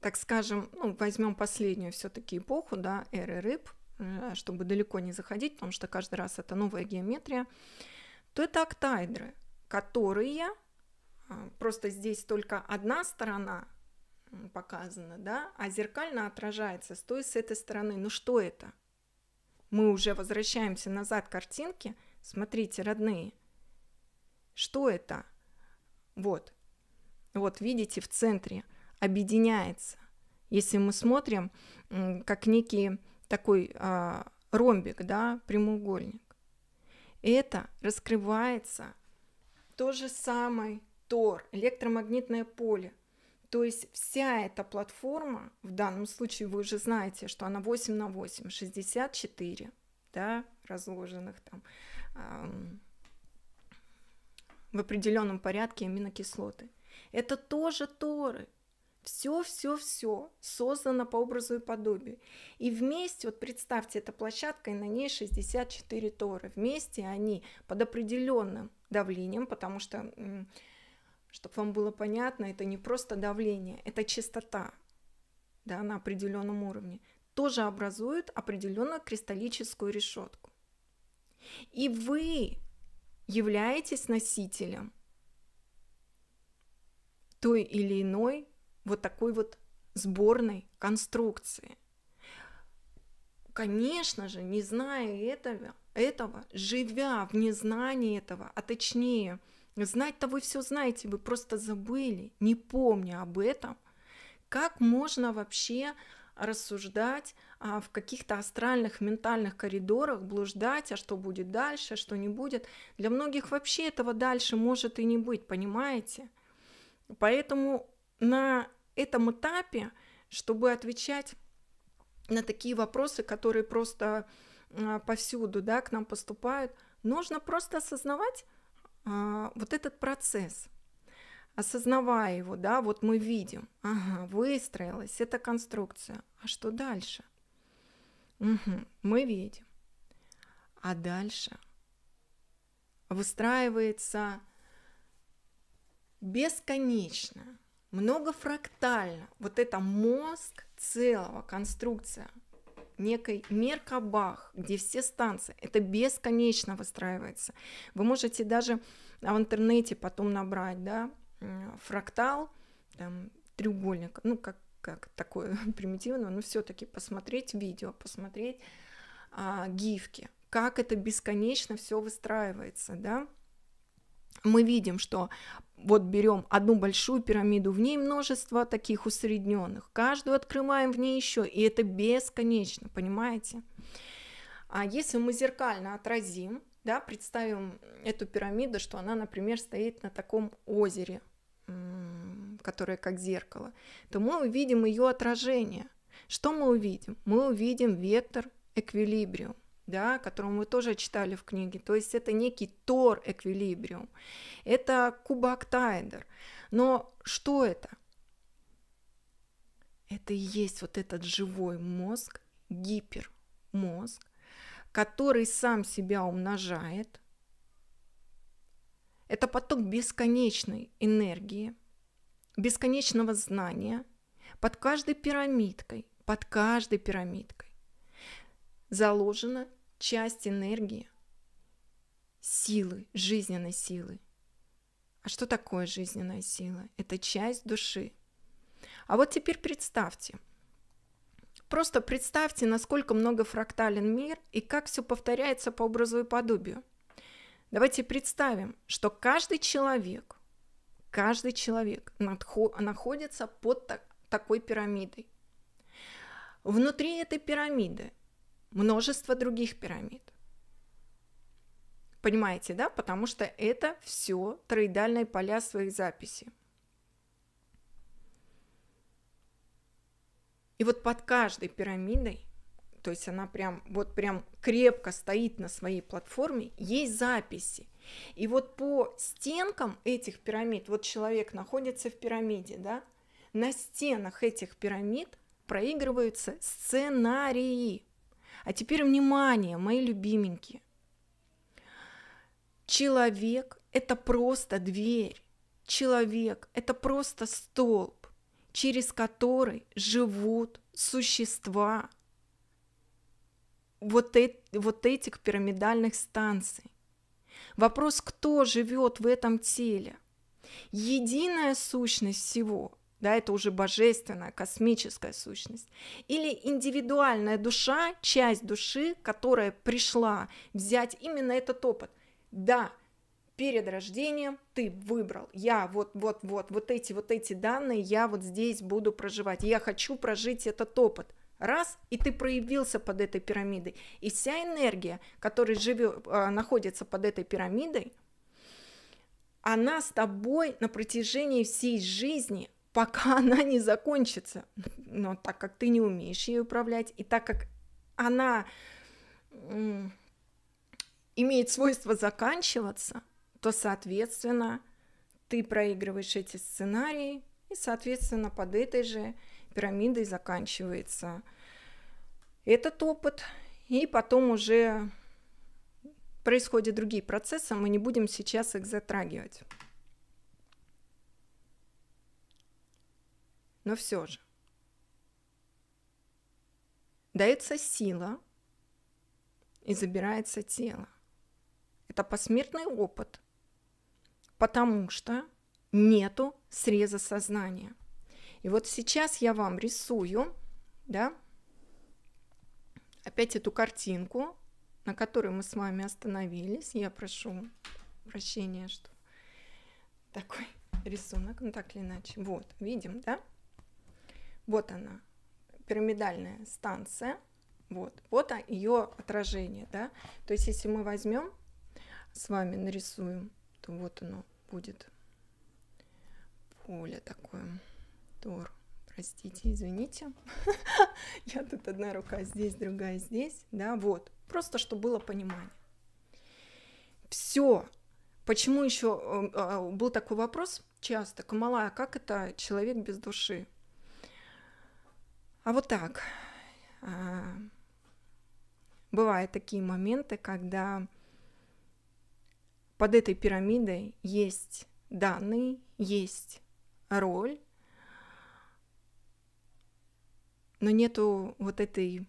так скажем, ну, возьмем последнюю все-таки эпоху, да, эры рыб, чтобы далеко не заходить, потому что каждый раз это новая геометрия, то это октаэдры, которые просто здесь только одна сторона показана, да, а зеркально отражается с той, с этой стороны. Ну что это? Мы уже возвращаемся назад к картинке. Смотрите, родные, что это? Вот, вот видите в центре объединяется. Если мы смотрим как некий такой а, ромбик, да, прямоугольник, это раскрывается то же самое Тор, электромагнитное поле. То есть вся эта платформа, в данном случае вы уже знаете, что она восемь на восемь, шестьдесят четыре, да, разложенных там эм, в определенном порядке аминокислоты. Это тоже Торы. Все-все-все создано по образу и подобию. И вместе, вот представьте, эта площадка, и на ней шестьдесят четыре Торы. Вместе они под определенным давлением, потому что... Чтобы вам было понятно, это не просто давление, это частота, да, на определенном уровне, тоже образует определенную кристаллическую решетку. И вы являетесь носителем той или иной вот такой вот сборной конструкции. Конечно же, не зная этого, этого, живя в незнании этого, а точнее... Знать-то вы все знаете, вы просто забыли, не помня об этом. Как можно вообще рассуждать а, в каких-то астральных, ментальных коридорах, блуждать, а что будет дальше, а что не будет? Для многих вообще этого дальше может и не быть, понимаете? Поэтому на этом этапе, чтобы отвечать на такие вопросы, которые просто а, повсюду, да, к нам поступают, нужно просто осознавать вот этот процесс, осознавая его, да, вот мы видим, ага, выстроилась эта конструкция, а что дальше? Угу, мы видим. А дальше выстраивается бесконечно, многофрактально вот это мозг целого, конструкция, некой меркабах, где все станции, это бесконечно выстраивается. Вы можете даже в интернете потом набрать, да, фрактал, там, треугольник, ну, как, как такое примитивное, но все-таки посмотреть видео, посмотреть а, гифки, как это бесконечно все выстраивается, да. Мы видим, что вот берем одну большую пирамиду, в ней множество таких усредненных, каждую открываем в ней еще, и это бесконечно, понимаете? А если мы зеркально отразим, да, представим эту пирамиду, что она, например, стоит на таком озере, которое как зеркало, то мы увидим ее отражение. Что мы увидим? Мы увидим вектор эквилибриум, да, которую мы тоже читали в книге, то есть это некий тор-эквилибриум, это кубоктаэдр. Но что это? Это и есть вот этот живой мозг, гипермозг, который сам себя умножает. Это поток бесконечной энергии, бесконечного знания под каждой пирамидкой, под каждой пирамидкой. Заложена часть энергии, силы, жизненной силы. А что такое жизненная сила? Это часть души. А вот теперь представьте, просто представьте, насколько многофрактален мир и как все повторяется по образу и подобию. Давайте представим, что каждый человек, каждый человек находится под так, такой пирамидой. Внутри этой пирамиды множество других пирамид. Понимаете, да? Потому что это все тороидальные поля своих записей. И вот под каждой пирамидой, то есть она прям, вот прям крепко стоит на своей платформе, есть записи. И вот по стенкам этих пирамид, вот человек находится в пирамиде, да? На стенах этих пирамид проигрываются сценарии. А теперь внимание, мои любименькие. Человек – это просто дверь. Человек – это просто столб, через который живут существа вот, э- вот этих пирамидальных станций. Вопрос, кто живет в этом теле? Единая сущность всего – да, это уже божественная, космическая сущность. Или индивидуальная душа, часть души, которая пришла взять именно этот опыт. Да, перед рождением ты выбрал, я вот, вот, вот, вот эти, вот эти данные, я вот здесь буду проживать, я хочу прожить этот опыт. Раз, и ты проявился под этой пирамидой. И вся энергия, которая живет, находится под этой пирамидой, она с тобой на протяжении всей жизни, пока она не закончится. Но так как ты не умеешь ей управлять, и так как она имеет свойство заканчиваться, то, соответственно, ты проигрываешь эти сценарии, и, соответственно, под этой же пирамидой заканчивается этот опыт, и потом уже происходят другие процессы, мы не будем сейчас их затрагивать. Но все же дается сила и забирается тело. Это посмертный опыт, потому что нету среза сознания. И вот сейчас я вам рисую, да, опять эту картинку, на которой мы с вами остановились. Я прошу прощения, что такой рисунок, ну так или иначе. Вот, видим, да? Вот она, пирамидальная станция. Вот, вот ее отражение, да? То есть, если мы возьмем, с вами нарисуем, то вот оно будет поле такое. Простите, извините, я тут одна рука здесь, другая здесь, да, вот, просто чтобы было понимание. Все. Почему еще э, был такой вопрос часто, Камала, а как это человек без души? А вот так. А, бывают такие моменты, когда под этой пирамидой есть данные, есть роль, но нету вот этой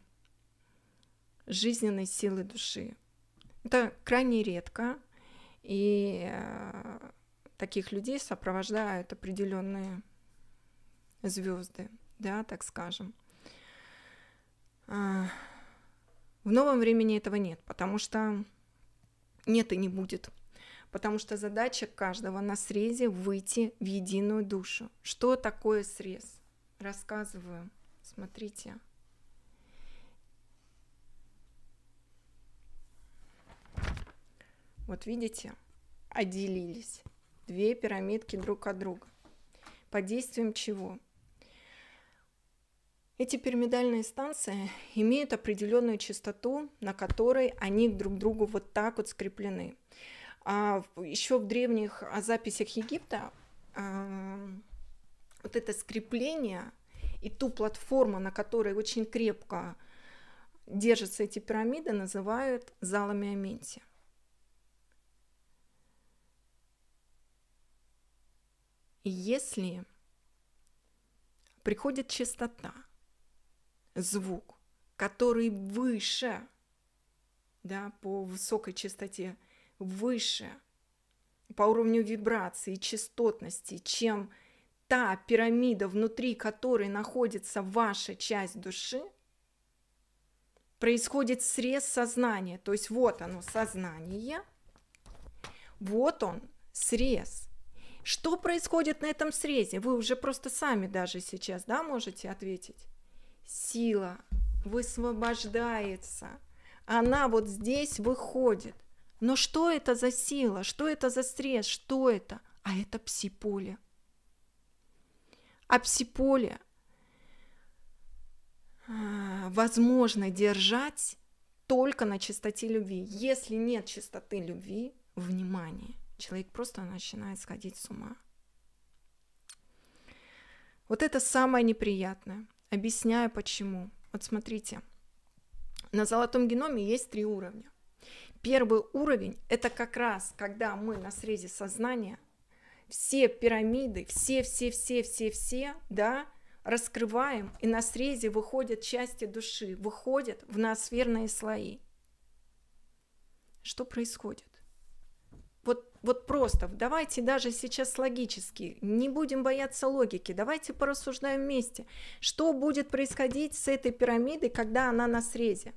жизненной силы души. Это крайне редко, и таких людей сопровождают определенные звезды, да, так скажем. В новом времени этого нет, потому что нет и не будет. Потому что задача каждого на срезе выйти в единую душу. Что такое срез? Рассказываю. Смотрите. Вот видите, отделились две пирамидки друг от друга. Под действием чего? Эти пирамидальные станции имеют определенную частоту, на которой они друг к другу вот так вот скреплены. А еще в древних записях Египта а, вот это скрепление и ту платформу, на которой очень крепко держатся эти пирамиды, называют залами Аменти. И если приходит частота, звук, который выше, да, по высокой частоте, выше по уровню вибрации, частотности, чем та пирамида, внутри которой находится ваша часть души, происходит срез сознания. То есть вот оно, сознание, вот он, срез. Что происходит на этом срезе? Вы уже просто сами даже сейчас, да, можете ответить. Сила высвобождается, она вот здесь выходит. Но что это за сила? Что это за срез? Что это? А это пси-поле. А пси-поле возможно держать только на чистоте любви. Если нет чистоты любви, внимание, человек просто начинает сходить с ума. Вот это самое неприятное. Объясняю почему. Вот смотрите, на золотом геноме есть три уровня. Первый уровень – это как раз, когда мы на срезе сознания все пирамиды, все-все-все-все-все, да, раскрываем, и на срезе выходят части души, выходят в ноосферные слои. Что происходит? Вот, вот просто, давайте даже сейчас логически, не будем бояться логики, давайте порассуждаем вместе, что будет происходить с этой пирамидой, когда она на срезе.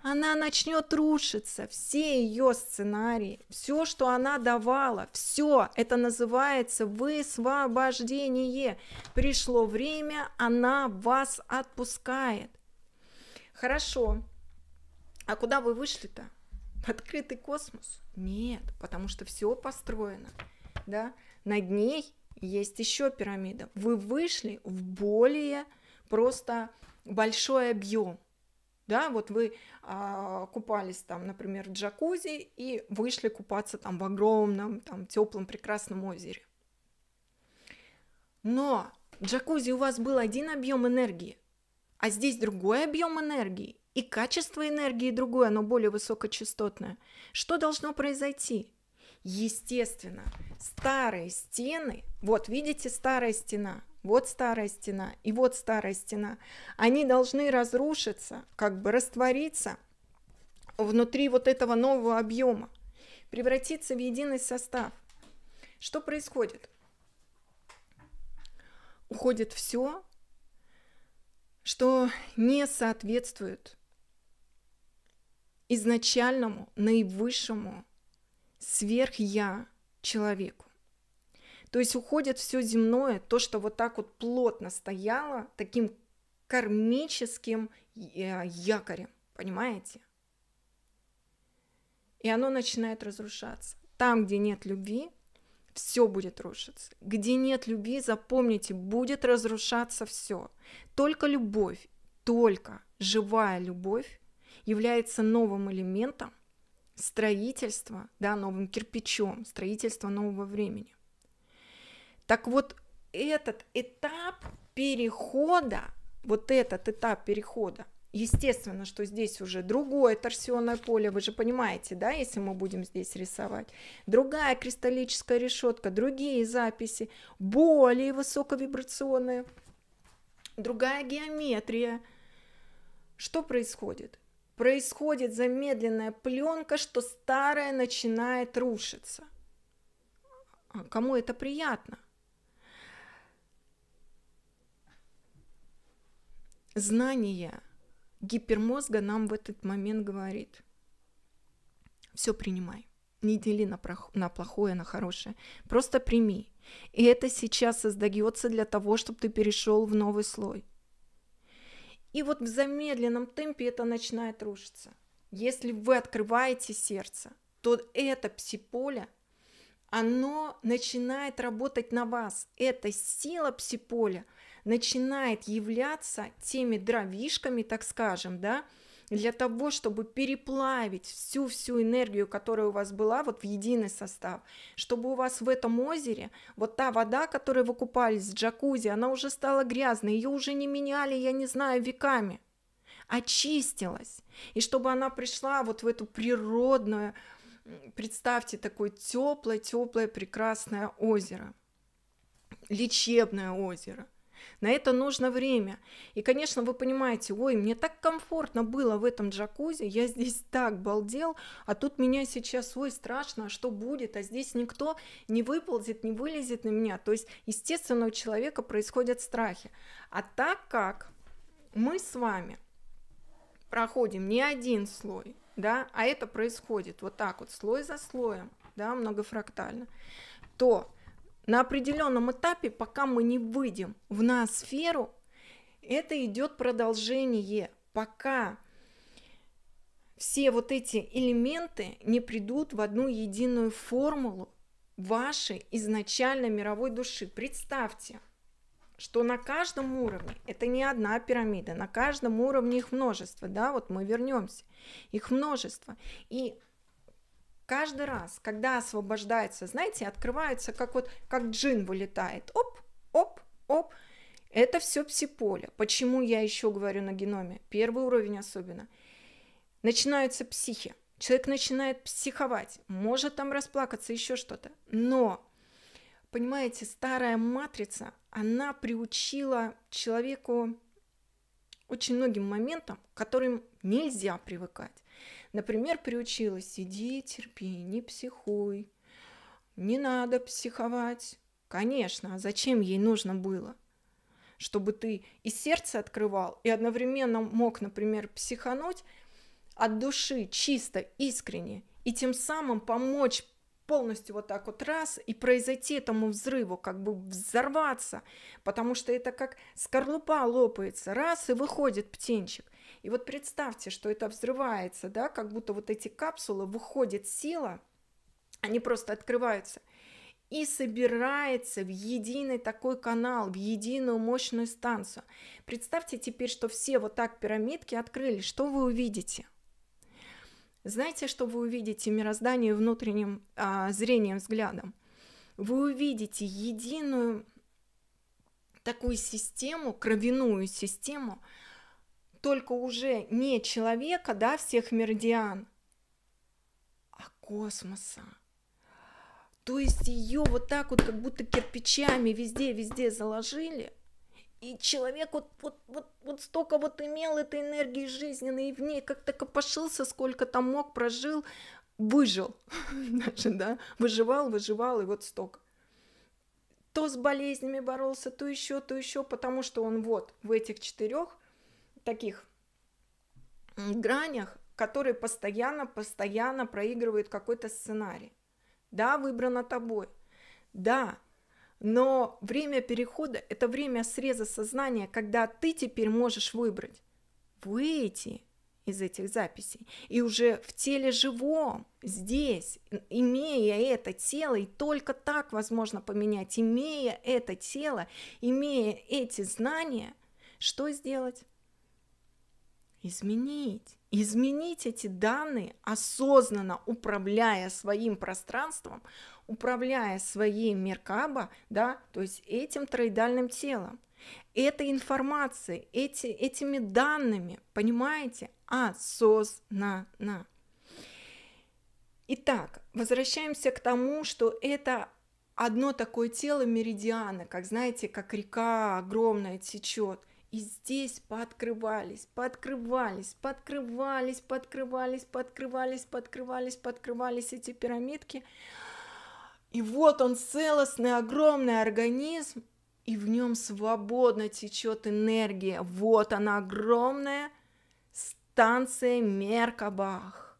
она начнет рушиться, все ее сценарии, все, что она давала, все это называется высвобождение. Пришло время, она вас отпускает. Хорошо, а куда вы вышли-то? В открытый космос? Нет, потому что все построено, да? Над ней есть еще пирамида. Вы вышли в более просто большой объем. Да, вот вы а, купались там, например, в джакузи и вышли купаться там в огромном, там, теплом, прекрасном озере. Но в джакузи у вас был один объем энергии, а здесь другой объем энергии, и качество энергии другое, оно более высокочастотное. Что должно произойти? Естественно, старые стены, вот видите, старая стена, вот старая стена и вот старая стена, они должны разрушиться, как бы раствориться внутри вот этого нового объема, превратиться в единый состав. Что происходит? Уходит все, что не соответствует изначальному, наивысшему сверх-я человеку. То есть уходит все земное, то, что вот так вот плотно стояло, таким кармическим якорем, понимаете? И оно начинает разрушаться. Там, где нет любви, все будет рушиться. Где нет любви, запомните, будет разрушаться все. Только любовь, только живая любовь является новым элементом строительства, да, новым кирпичом, строительства нового времени. Так вот, этот этап перехода, вот этот этап перехода, естественно, что здесь уже другое торсионное поле, вы же понимаете, да, если мы будем здесь рисовать, другая кристаллическая решетка, другие записи, более высоковибрационные, другая геометрия. Что происходит? Происходит замедленная пленка, что старое начинает рушиться. Кому это приятно? Знание гипермозга нам в этот момент говорит: все принимай, не дели на, прох... на плохое, на хорошее, просто прими. И это сейчас создается для того, чтобы ты перешел в новый слой. И вот в замедленном темпе это начинает рушиться. Если вы открываете сердце, то это псиполе, оно начинает работать на вас. Эта сила псиполя начинает являться теми дровишками, так скажем, да, для того, чтобы переплавить всю-всю энергию, которая у вас была, вот в единый состав, чтобы у вас в этом озере вот та вода, которой вы купались в джакузи, она уже стала грязной, ее уже не меняли, я не знаю, веками, очистилась, и чтобы она пришла вот в эту природную, представьте, такое теплое-теплое прекрасное озеро, лечебное озеро. На это нужно время. И, конечно, вы понимаете, ой, мне так комфортно было в этом джакузи, я здесь так балдел, а тут меня сейчас, ой, страшно, а что будет, а здесь никто не выползет, не вылезет на меня. То есть, естественно, у человека происходят страхи. А так как мы с вами проходим не один слой, да, а это происходит вот так вот, слой за слоем, да, многофрактально, то... На определенном этапе, пока мы не выйдем в ноосферу, это идет продолжение, пока все вот эти элементы не придут в одну единую формулу вашей изначально мировой души. Представьте, что на каждом уровне, это не одна пирамида, на каждом уровне их множество, да, вот мы вернемся, их множество. И каждый раз, когда освобождается, знаете, открывается, как вот, как джин вылетает. Оп, оп, оп. Это все псиполе. Почему я еще говорю на геноме? Первый уровень особенно. Начинаются психи. Человек начинает психовать. Может там расплакаться, еще что-то. Но, понимаете, старая матрица, она приучила человеку очень многим моментам, к которым нельзя привыкать. Например, приучила: сиди, терпи, не психуй, не надо психовать. Конечно, а зачем ей нужно было? Чтобы ты и сердце открывал, и одновременно мог, например, психануть, от души, чисто, искренне, и тем самым помочь полностью вот так вот раз и произойти этому взрыву, как бы взорваться, потому что это как скорлупа лопается, раз и выходит птенчик. И вот представьте, что это взрывается, да, как будто вот эти капсулы, выходит сила, они просто открываются и собирается в единый такой канал, в единую мощную станцию. Представьте теперь, что все вот так пирамидки открыли, что вы увидите? Знаете, что вы увидите мироздание внутренним а, зрением, взглядом? Вы увидите единую такую систему, кровяную систему, только уже не человека, да, всех меридиан, а космоса. То есть ее вот так вот, как будто кирпичами везде-везде заложили. И человек вот, вот, вот, вот столько вот имел этой энергии жизненной, и в ней как-то копошился, сколько там мог, прожил, выжил. Даже, да, выживал, выживал, и вот столько. То с болезнями боролся, то еще, то еще, потому что он вот в этих четырех таких гранях, которые постоянно, постоянно проигрывают какой-то сценарий. Да, выбрано тобой, да. Но время перехода – это время среза сознания, когда ты теперь можешь выбрать выйти из этих записей. И уже в теле живом, здесь, имея это тело, и только так возможно поменять, имея это тело, имея эти знания, что сделать? Изменить. Изменить эти данные, осознанно управляя своим пространством, управляя своим меркаба, да, то есть этим троидальным телом, этой информацией, эти, этими данными, понимаете, осознанно. Итак, возвращаемся к тому, что это одно такое тело меридиана, как, знаете, как река огромная течет. И здесь пооткрывались, пооткрывались, пооткрывались, пооткрывались, пооткрывались, пооткрывались, пооткрывались эти пирамидки. И вот он целостный, огромный организм, и в нем свободно течет энергия. Вот она, огромная станция Меркабах.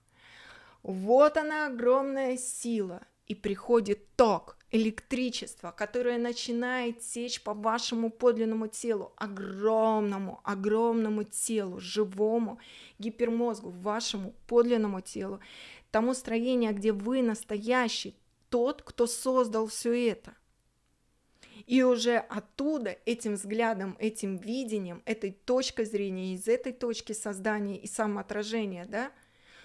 Вот она, огромная сила. И приходит ток, электричество, которое начинает течь по вашему подлинному телу, огромному, огромному телу, живому гипермозгу, вашему подлинному телу, тому строению, где вы настоящий, тот, кто создал все это. И уже оттуда, этим взглядом, этим видением, этой точкой зрения, из этой точки создания и самоотражения, да,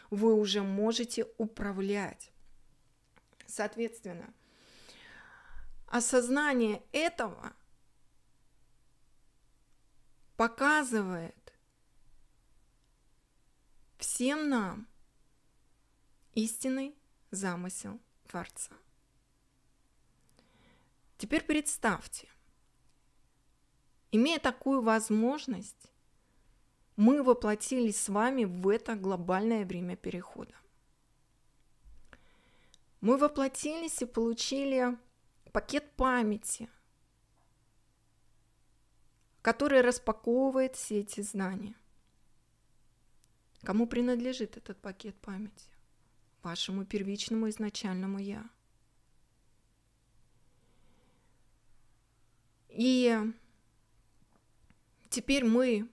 вы уже можете управлять. Соответственно, осознание этого показывает всем нам истинный замысел Творца. Теперь представьте, имея такую возможность, мы воплотились с вами в это глобальное время перехода. Мы воплотились и получили пакет памяти, который распаковывает все эти знания. Кому принадлежит этот пакет памяти? Вашему первичному изначальному Я. И теперь мы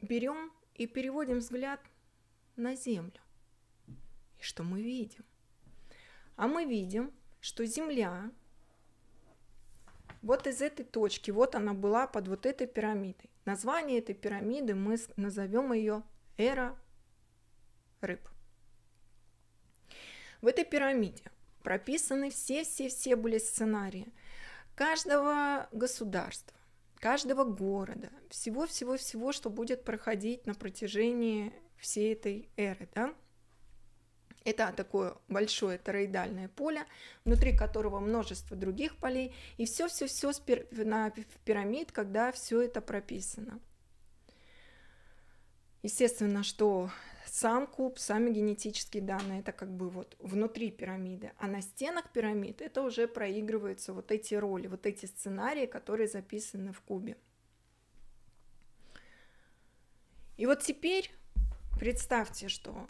берем и переводим взгляд на Землю. И что мы видим? А мы видим, что Земля вот из этой точки, вот она была под вот этой пирамидой. Название этой пирамиды мы назовем ее Эра Рыб. В этой пирамиде прописаны все-все-все были сценарии каждого государства, каждого города, всего-всего-всего, что будет проходить на протяжении всей этой эры, да? Это такое большое тороидальное поле, внутри которого множество других полей, и все-все-все на пирамид, когда все это прописано. Естественно, что сам куб, сами генетические данные, это как бы вот внутри пирамиды, а на стенах пирамид это уже проигрываются вот эти роли, вот эти сценарии, которые записаны в кубе. И вот теперь представьте, что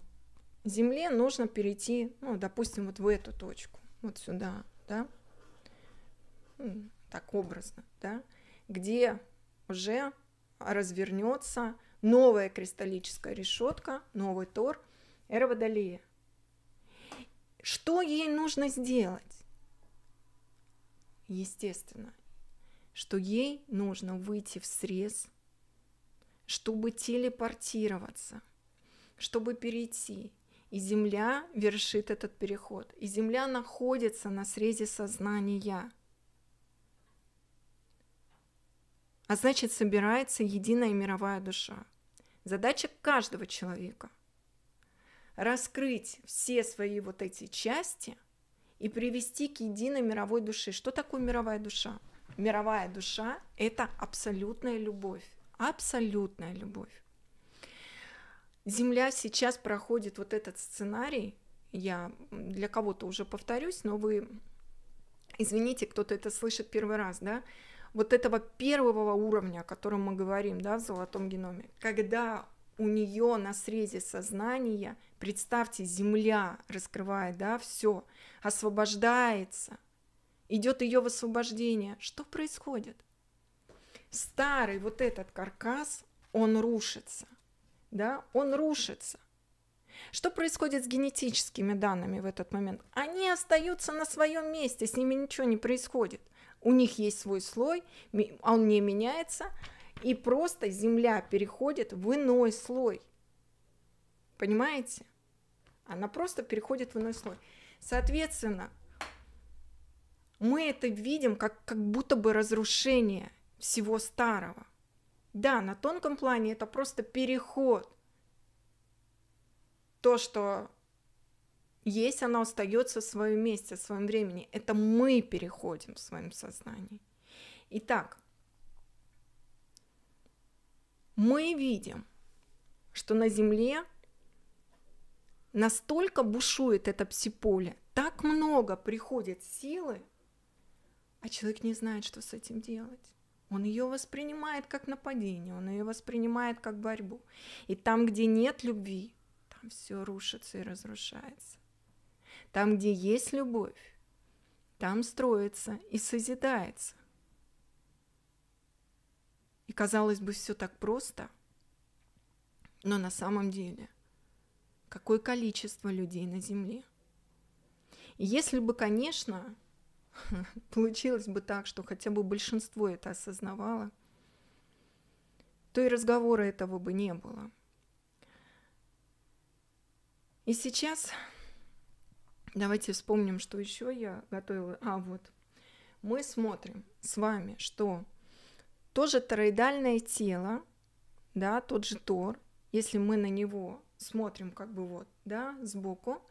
Земле нужно перейти, ну, допустим, вот в эту точку, вот сюда, да, так образно, да, где уже развернется новая кристаллическая решетка, новый тор, эра Водолея. Что ей нужно сделать? Естественно, что ей нужно выйти в срез, чтобы телепортироваться, чтобы перейти. И Земля вершит этот переход. И Земля находится на срезе сознания. А значит, собирается единая мировая душа. Задача каждого человека – раскрыть все свои вот эти части и привести к единой мировой душе. Что такое мировая душа? Мировая душа – это абсолютная любовь. Абсолютная любовь. Земля сейчас проходит вот этот сценарий. Я для кого-то уже повторюсь, но вы, извините, кто-то это слышит первый раз, да? Вот этого первого уровня, о котором мы говорим, да, в золотом геноме, когда у нее на срезе сознания, представьте, Земля раскрывает, да, все, освобождается, идет ее высвобождение. Что происходит? Старый вот этот каркас, он рушится, да, он рушится. Что происходит с генетическими данными в этот момент? Они остаются на своем месте, с ними ничего не происходит. У них есть свой слой, он не меняется, и просто Земля переходит в иной слой. Понимаете? Она просто переходит в иной слой. Соответственно, мы это видим как, как будто бы разрушение всего старого. Да, на тонком плане это просто переход. То, что есть, оно остается в своем месте, в своем времени. Это мы переходим в своем сознании. Итак, мы видим, что на Земле настолько бушует это пси-поле, так много приходит силы, а человек не знает, что с этим делать. Он ее воспринимает как нападение, он ее воспринимает как борьбу. И там, где нет любви, там все рушится и разрушается. Там, где есть любовь, там строится и созидается. И казалось бы, все так просто, но на самом деле, какое количество людей на Земле? И если бы, конечно, получилось бы так, что хотя бы большинство это осознавало, то и разговора этого бы не было. И сейчас давайте вспомним, что еще я готовила. А вот мы смотрим с вами, что тоже тороидальное тело, да, тот же тор, если мы на него смотрим как бы вот, да, сбоку,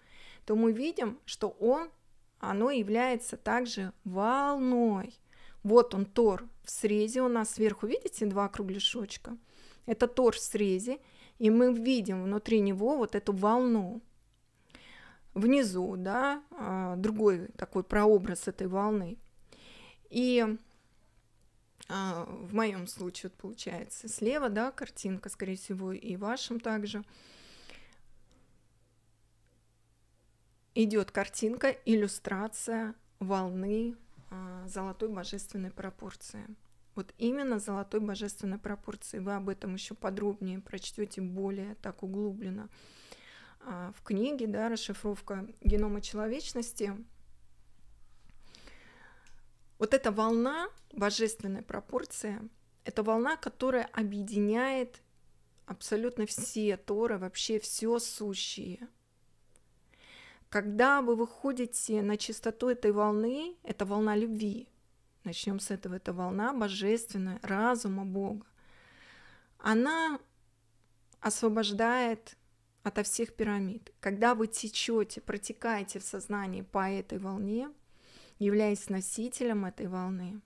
то мы видим, что он оно является также волной. Вот он, тор в срезе у нас сверху, видите, два кругляшочка. Это тор в срезе, и мы видим внутри него вот эту волну. Внизу, да, другой такой прообраз этой волны. И в моем случае вот получается слева, да, картинка, скорее всего, и в вашем также. Идет картинка, иллюстрация волны а, золотой божественной пропорции. Вот именно золотой божественной пропорции. Вы об этом еще подробнее прочтете, более так углубленно а, в книге, да, «Расшифровка генома человечности». Вот эта волна божественной пропорции, это волна, которая объединяет абсолютно все торы, вообще все сущие. Когда вы выходите на чистоту этой волны, это волна любви. Начнем с этого. Это волна божественная, разума Бога. Она освобождает ото всех пирамид. Когда вы течете, протекаете в сознании по этой волне, являясь носителем этой волны,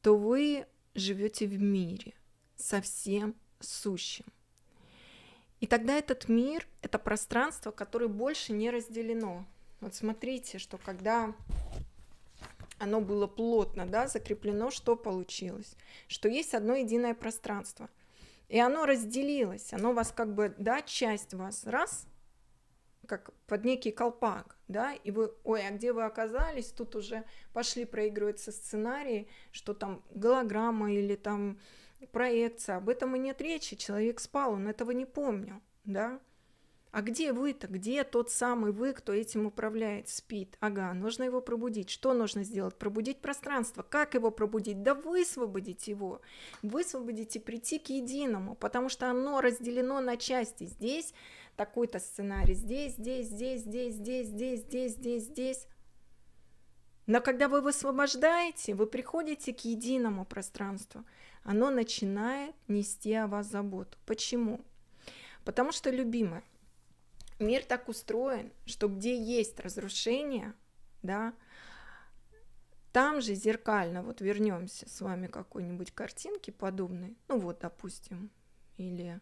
то вы живете в мире со всем сущим. И тогда этот мир, это пространство, которое больше не разделено. Вот смотрите, что когда оно было плотно, да, закреплено, что получилось? Что есть одно единое пространство. И оно разделилось, оно вас как бы, да, часть вас, раз, как под некий колпак, да, и вы, ой, а где вы оказались, тут уже пошли проигрываться сценарии, что там голограмма или там проекция, об этом и нет речи, человек спал, он этого не помнил, да. А где вы-то, где тот самый вы, кто этим управляет, спит? Ага, нужно его пробудить. Что нужно сделать? Пробудить пространство. Как его пробудить? Да высвободить его. Высвободить и прийти к единому, потому что оно разделено на части. Здесь такой-то сценарий, здесь, здесь, здесь, здесь, здесь, здесь, здесь, здесь, здесь. Но когда вы высвобождаете, вы приходите к единому пространству. Оно начинает нести о вас заботу. Почему? Потому что, любимая, мир так устроен, что где есть разрушение, да, там же зеркально, вот вернемся с вами к какой-нибудь картинке подобной, ну вот, допустим, или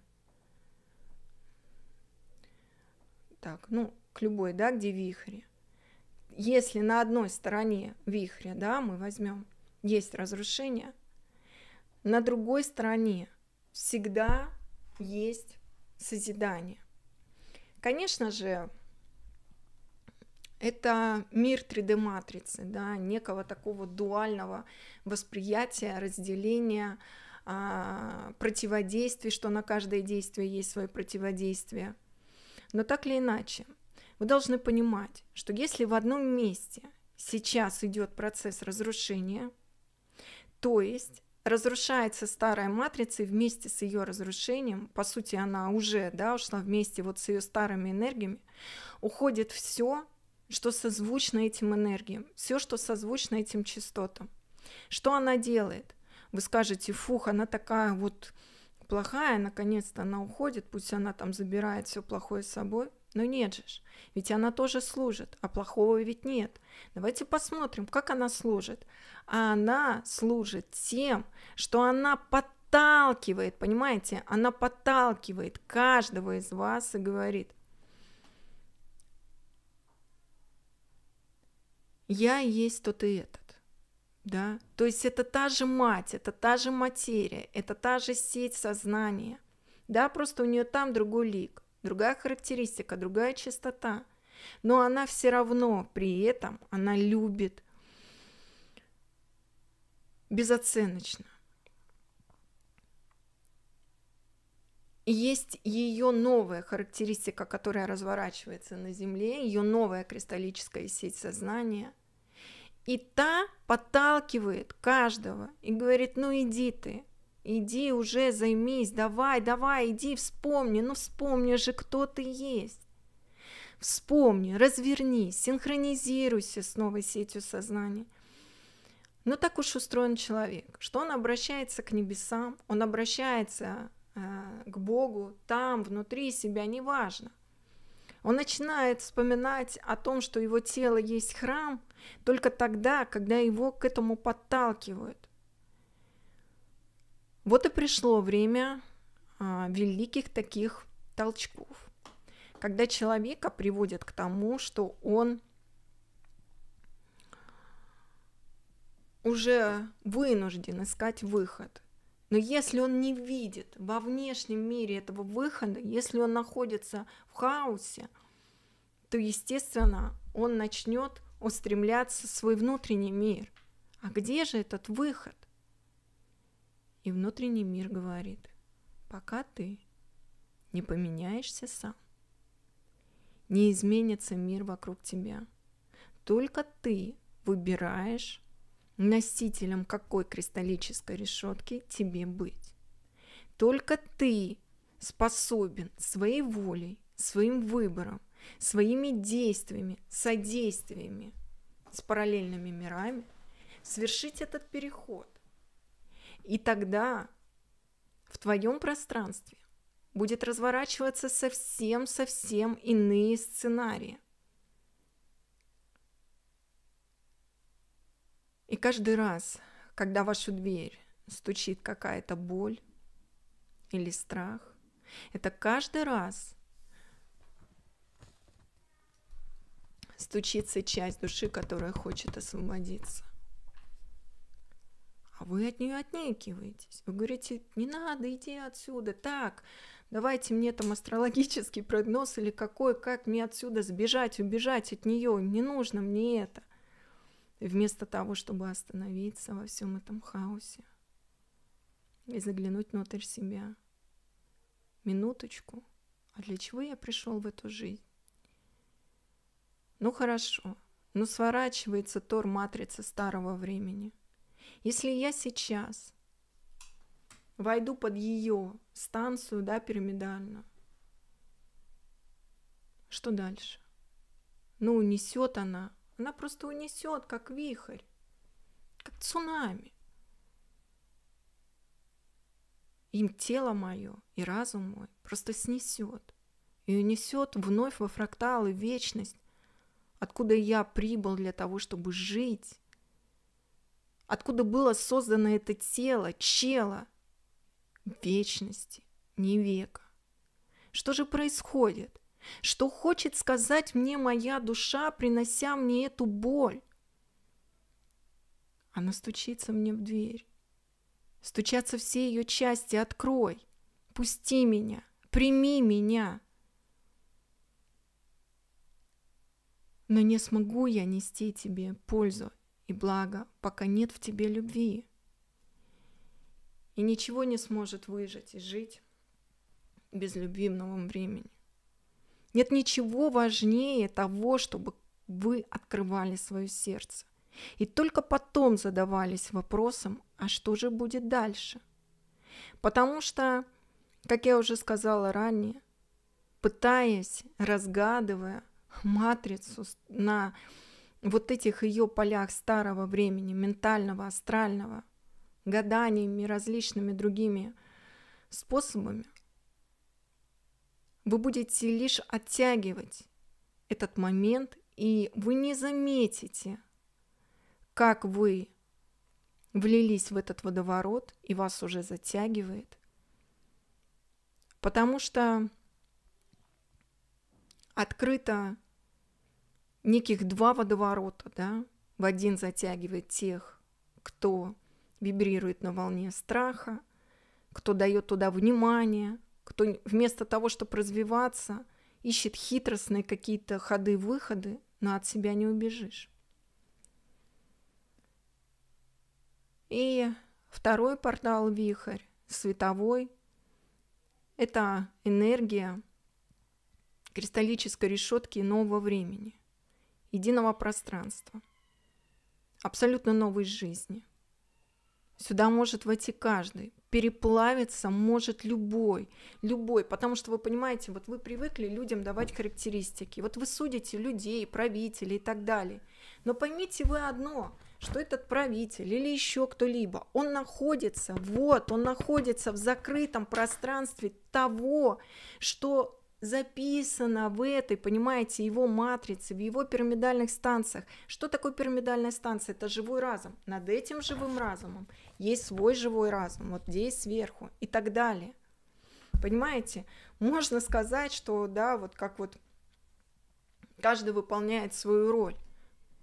так, ну, к любой, да, где вихри. Если на одной стороне вихря, да, мы возьмем, есть разрушение, на другой стороне всегда есть созидание. Конечно же, это мир три дэ матрицы, да, некого такого дуального восприятия, разделения, а, противодействий, что на каждое действие есть свое противодействие. Но так или иначе, вы должны понимать, что если в одном месте сейчас идет процесс разрушения, то есть разрушается старая матрица, и вместе с ее разрушением, по сути, она уже, да, ушла вместе вот с ее старыми энергиями, уходит все, что созвучно этим энергиям, все, что созвучно этим частотам. Что она делает? Вы скажете, фух, она такая вот плохая, наконец-то она уходит, пусть она там забирает все плохое с собой. Но нет же, ведь она тоже служит, а плохого ведь нет. Давайте посмотрим, как она служит. А она служит тем, что она подталкивает, понимаете? Она подталкивает каждого из вас и говорит: я есть тот и этот. Да? То есть это та же мать, это та же материя, это та же сеть сознания. Да, просто у нее там другой лик, другая характеристика, другая частота. Но она все равно при этом, она любит безоценочно. Есть ее новая характеристика, которая разворачивается на Земле, ее новая кристаллическая сеть сознания. И та подталкивает каждого и говорит: ну иди ты. Иди уже, займись, давай, давай, иди, вспомни, ну вспомни же, кто ты есть. Вспомни, развернись, синхронизируйся с новой сетью сознания. Но так уж устроен человек, что он обращается к небесам, он обращается э, к Богу, там, внутри себя, неважно. Он начинает вспоминать о том, что его тело есть храм, только тогда, когда его к этому подталкивают. Вот и пришло время а, великих таких толчков, когда человека приводят к тому, что он уже вынужден искать выход. Но если он не видит во внешнем мире этого выхода, если он находится в хаосе, то, естественно, он начнет устремляться в свой внутренний мир. А где же этот выход? И внутренний мир говорит: пока ты не поменяешься сам, не изменится мир вокруг тебя. Только ты выбираешь, носителем какой кристаллической решетки тебе быть. Только ты способен своей волей, своим выбором, своими действиями, содействиями с параллельными мирами совершить этот переход. И тогда в твоем пространстве будет разворачиваться совсем-совсем иные сценарии. И каждый раз, когда в вашу дверь стучит какая-то боль или страх, это каждый раз стучится часть души, которая хочет освободиться. а вы от нее отнекиваетесь. Вы говорите, не надо, иди отсюда, так, давайте мне там астрологический прогноз или какой, как мне отсюда сбежать, убежать от нее, не нужно мне это. Вместо того, чтобы остановиться во всем этом хаосе и заглянуть внутрь себя. Минуточку, а для чего я пришел в эту жизнь? Ну хорошо, но сворачивается Тор матрицы старого времени. Если я сейчас войду под ее станцию, да, пирамидально, что дальше? Ну, унесет она, она просто унесет, как вихрь, как цунами. Им тело мое и разум мой просто снесет и унесет вновь во фракталы вечность, откуда я прибыл для того, чтобы жить, откуда было создано это тело, чело вечности, не века. Что же происходит? Что хочет сказать мне моя душа, принося мне эту боль? Она стучится мне в дверь. Стучатся все ее части. Открой, пусти меня, прими меня. Но не смогу я нести тебе пользу и благо, пока нет в тебе любви. И ничего не сможет выжить и жить без любви в новом времени. Нет ничего важнее того, чтобы вы открывали свое сердце. И только потом задавались вопросом, а что же будет дальше? Потому что, как я уже сказала ранее, пытаясь, разгадывая матрицу на вот этих ее полях старого времени, ментального, астрального, гаданиями, различными другими способами, вы будете лишь оттягивать этот момент, и вы не заметите, как вы влились в этот водоворот, и вас уже затягивает, потому что открыто неких два водоворота, да? В один затягивает тех, кто вибрирует на волне страха, кто дает туда внимание, кто вместо того, чтобы развиваться, ищет хитростные какие-то ходы-выходы, но от себя не убежишь. И второй портал вихрь, световой, это энергия кристаллической решетки нового времени, единого пространства, абсолютно новой жизни. Сюда может войти каждый, переплавиться может любой, любой, потому что вы понимаете, вот вы привыкли людям давать характеристики, вот вы судите людей, правителей и так далее, но поймите вы одно, что этот правитель или еще кто-либо, он находится, вот, он находится в закрытом пространстве того, что записано в этой, понимаете, его матрице, в его пирамидальных станциях. Что такое пирамидальная станция? Это живой разум. Над этим живым разумом есть свой живой разум, вот здесь сверху и так далее. Понимаете? Можно сказать, что да, вот как вот каждый выполняет свою роль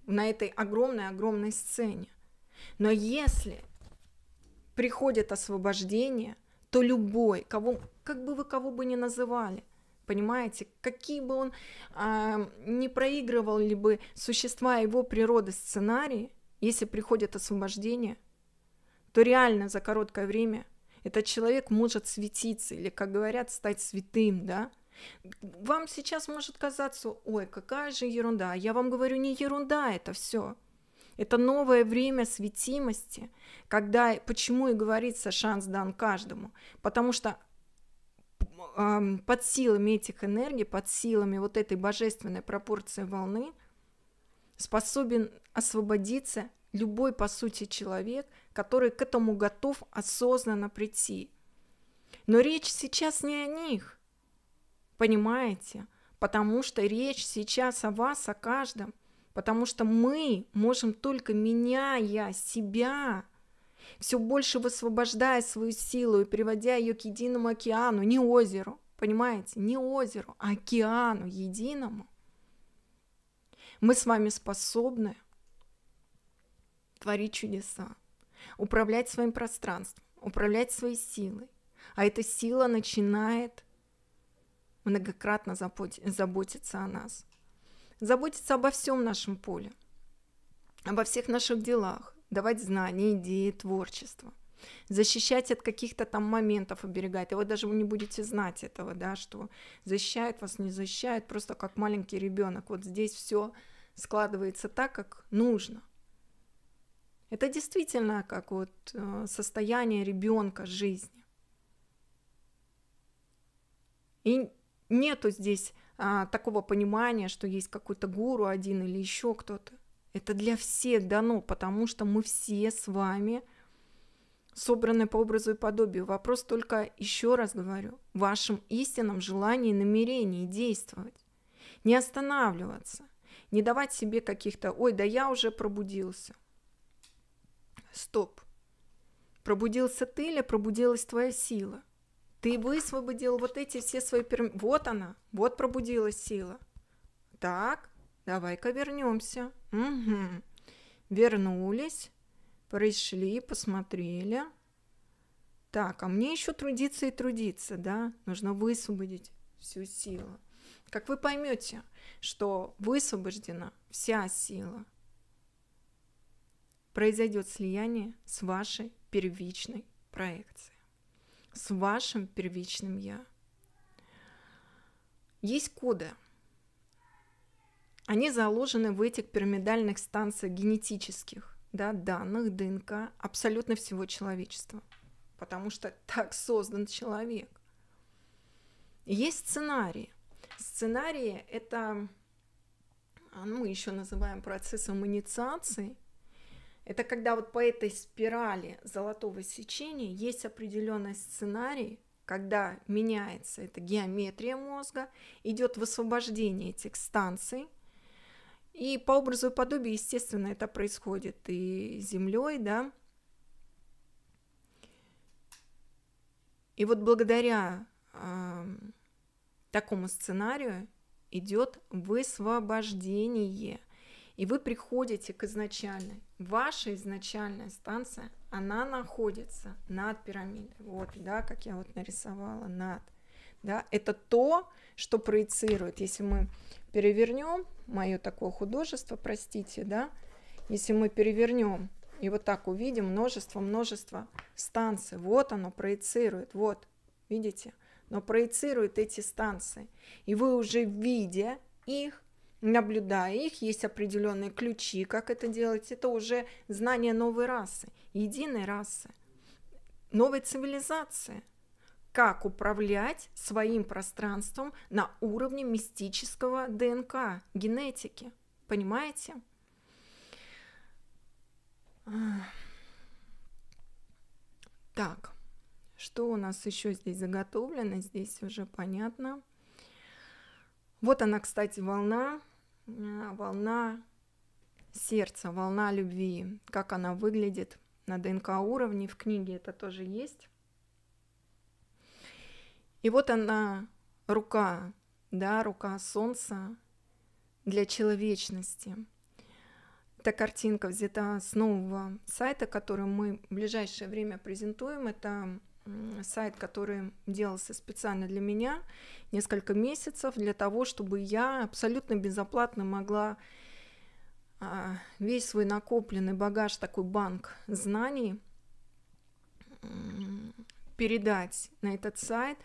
на этой огромной-огромной сцене. Но если приходит освобождение, то любой, кого, как бы вы кого бы ни называли, понимаете, какие бы он а, не проигрывал ли бы существа его природы сценарии, если приходит освобождение, то реально за короткое время этот человек может светиться или, как говорят, стать святым, да? Вам сейчас может казаться, ой, какая же ерунда. Я вам говорю, не ерунда это все. Это новое время светимости, когда, почему и говорится, шанс дан каждому, потому что под силами этих энергий, под силами вот этой божественной пропорции волны способен освободиться любой, по сути, человек, который к этому готов осознанно прийти. Но речь сейчас не о них, понимаете? Потому что речь сейчас о вас, о каждом, потому что мы можем только, меняя себя, все больше высвобождая свою силу и приводя ее к единому океану, не озеру, понимаете, не озеру, а океану единому, мы с вами способны творить чудеса. управлять своим пространством, управлять своей силой. А эта сила начинает многократно заботиться о нас, заботиться обо всем нашем поле, обо всех наших делах, давать знания, идеи, творчество, защищать от каких-то там моментов, оберегать. И вот даже вы не будете знать этого, да, что защищает вас, не защищает, просто как маленький ребенок. Вот здесь все складывается так, как нужно. Это действительно как вот состояние ребенка жизни. И нету здесь а, такого понимания, что есть какой-то гуру один или еще кто-то. Это для всех дано, потому что мы все с вами собраны по образу и подобию. Вопрос только, еще раз говорю, в вашем истинном желании, намерении действовать. Не останавливаться, не давать себе каких-то «Ой, да я уже пробудился». Стоп. Пробудился ты или пробудилась твоя сила? Ты высвободил вот эти все свои... Перм... Вот она, вот пробудилась сила. Так, давай-ка вернемся. Угу. Вернулись, пришли, посмотрели. Так, а мне еще трудиться и трудиться, да? Нужно высвободить всю силу. Как вы поймете, что высвобождена вся сила, произойдет слияние с вашей первичной проекцией, с вашим первичным «Я». Есть коды. Они заложены в этих пирамидальных станциях генетических, да, данных, ДНК, абсолютно всего человечества, потому что так создан человек. Есть сценарии. Сценарии – это, мы еще называем процессом инициации. Это когда вот по этой спирали золотого сечения есть определенный сценарий, когда меняется эта геометрия мозга, идет высвобождение этих станций. И по образу и подобию, естественно, это происходит и Землей, да. И вот благодаря э, такому сценарию идет высвобождение. И вы приходите к изначальной. Ваша изначальная станция, она находится над пирамидой. Вот, да, как я вот нарисовала, над. Да, это то, что проецирует. Если мы перевернем, мое такое художество, простите, да, если мы перевернем и вот так увидим множество-множество станций, вот оно проецирует, вот, видите, но проецирует эти станции. И вы уже, видя их, наблюдая их, есть определенные ключи, как это делать. Это уже знание новой расы, единой расы, новой цивилизации. Как управлять своим пространством на уровне мистического ДНК, генетики. Понимаете? Так, что у нас еще здесь заготовлено? Здесь уже понятно. Вот она, кстати, волна. Волна сердца, волна любви, как она выглядит на ДНК уровне, в книге это тоже есть. И вот она, рука, да, рука солнца для человечности. Эта картинка взята с нового сайта, который мы в ближайшее время презентуем. Это сайт, который делался специально для меня несколько месяцев, для того, чтобы я абсолютно безоплатно могла весь свой накопленный багаж, такой банк знаний, передать на этот сайт,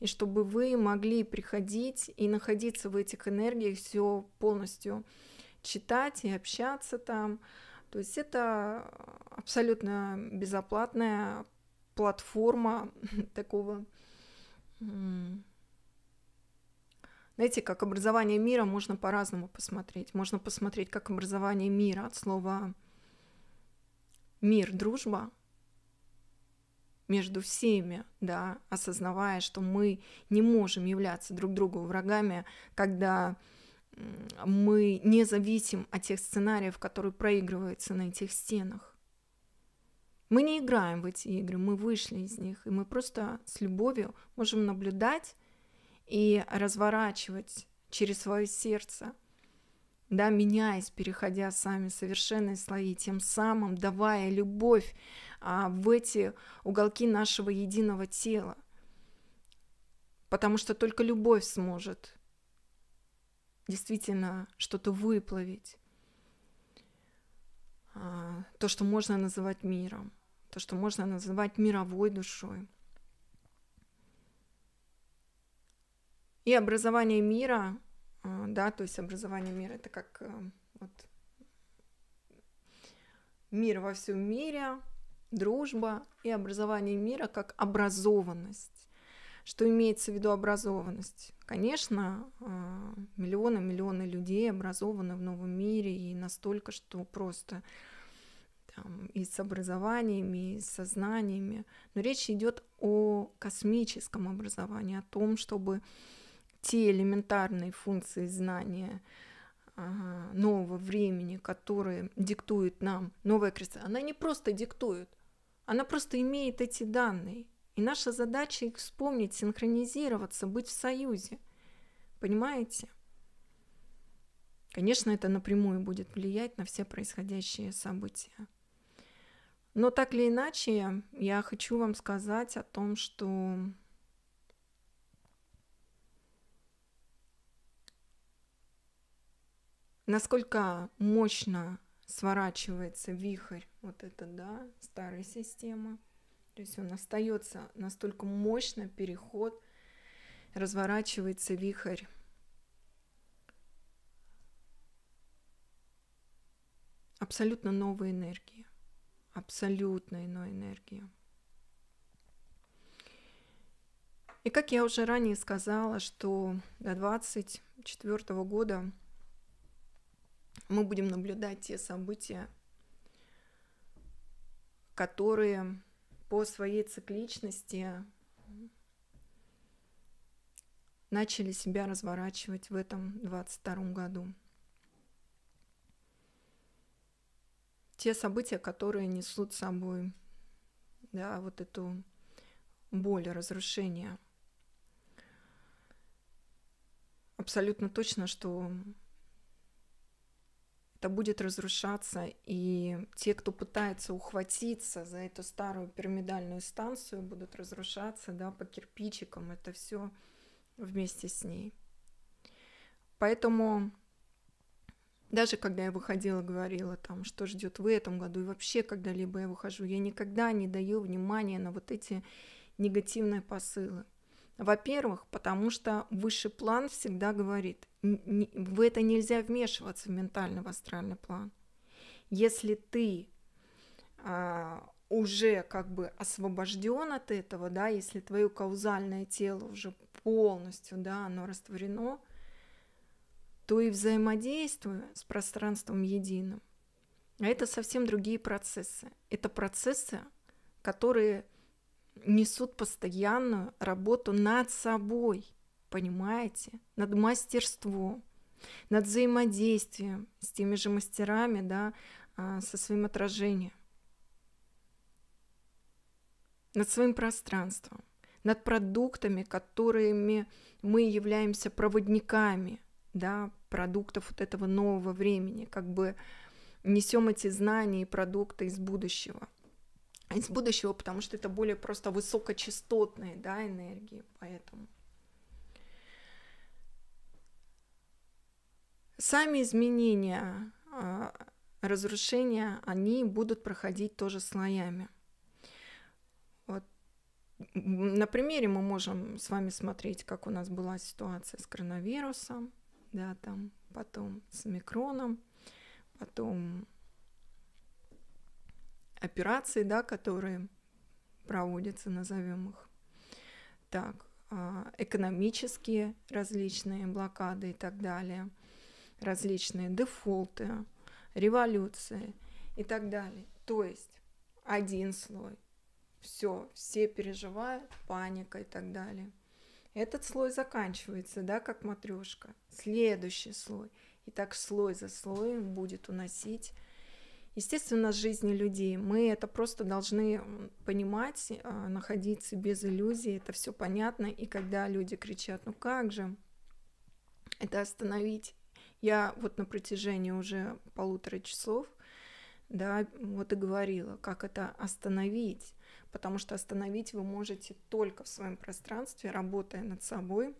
и чтобы вы могли приходить и находиться в этих энергиях, все полностью читать и общаться там. То есть это абсолютно безоплатная платформа такого, знаете, как образование мира, можно по-разному посмотреть. Можно посмотреть как образование мира от слова мир, дружба между всеми, да, осознавая, что мы не можем являться друг другу врагами, когда мы не зависим от тех сценариев, которые проигрываются на этих стенах. Мы не играем в эти игры, мы вышли из них, и мы просто с любовью можем наблюдать и разворачивать через свое сердце да, меняясь, переходя сами в совершенные слои, тем самым давая любовь а, в эти уголки нашего единого тела. Потому что только любовь сможет действительно что-то выплавить. А, то, что можно называть миром, то, что можно называть мировой душой. И образование мира... Да, то есть образование мира — это как вот, мир во всем мире, дружба, и образование мира как образованность. Что имеется в виду образованность? Конечно, миллионы-миллионы людей образованы в новом мире, и настолько, что просто там, и с образованиями, и с сознаниями. Но речь идет о космическом образовании, о том, чтобы... те элементарные функции знания а, нового времени, которые диктует нам новая крестьянка, она не просто диктует, она просто имеет эти данные. И наша задача их вспомнить, синхронизироваться, быть в союзе. Понимаете? Конечно, это напрямую будет влиять на все происходящие события. Но так или иначе, я хочу вам сказать о том, что... насколько мощно сворачивается вихрь, вот это, да, старая система. То есть он остается настолько мощно, переход, разворачивается вихрь абсолютно новой энергии, абсолютно иной энергии. И как я уже ранее сказала, что до две тысячи двадцать четвёртого года мы будем наблюдать те события, которые по своей цикличности начали себя разворачивать в этом две тысячи двадцать втором году. Те события, которые несут с собой, да, вот эту боль, разрушение. Абсолютно точно, что... это будет разрушаться, и те, кто пытается ухватиться за эту старую пирамидальную станцию, будут разрушаться, да, по кирпичикам, это все вместе с ней. Поэтому даже когда я выходила, говорила там, что ждет в этом году, и вообще когда-либо я выхожу, я никогда не даю внимания на вот эти негативные посылы. Во-первых, потому что высший план всегда говорит, в это нельзя вмешиваться, в ментальный, в астральный план. Если ты а, уже как бы освобожден от этого, да, если твое каузальное тело уже полностью, да, оно растворено, то и взаимодействуя с пространством единым. А это совсем другие процессы. Это процессы, которые... несут постоянную работу над собой, понимаете? Над мастерством, над взаимодействием с теми же мастерами, да, со своим отражением, над своим пространством, над продуктами, которыми мы являемся проводниками, да, продуктов вот этого нового времени, как бы несем эти знания и продукты из будущего. Из будущего, потому что это более просто высокочастотные, да, энергии, поэтому. Сами изменения, разрушения, они будут проходить тоже слоями. Вот. На примере мы можем с вами смотреть, как у нас была ситуация с коронавирусом, да, там, потом с омикроном, потом... операции, да, которые проводятся, назовем их так, экономические различные блокады и так далее, различные дефолты, революции и так далее. То есть один слой, все, все переживают, паника и так далее. Этот слой заканчивается, да, как матрешка. Следующий слой. И так слой за слоем будет уносить. Естественно, жизни людей. Мы это просто должны понимать, находиться без иллюзий, это все понятно. И когда люди кричат, ну как же это остановить? Я вот на протяжении уже полутора часов, да, вот и говорила, как это остановить, потому что остановить вы можете только в своем пространстве, работая над собой,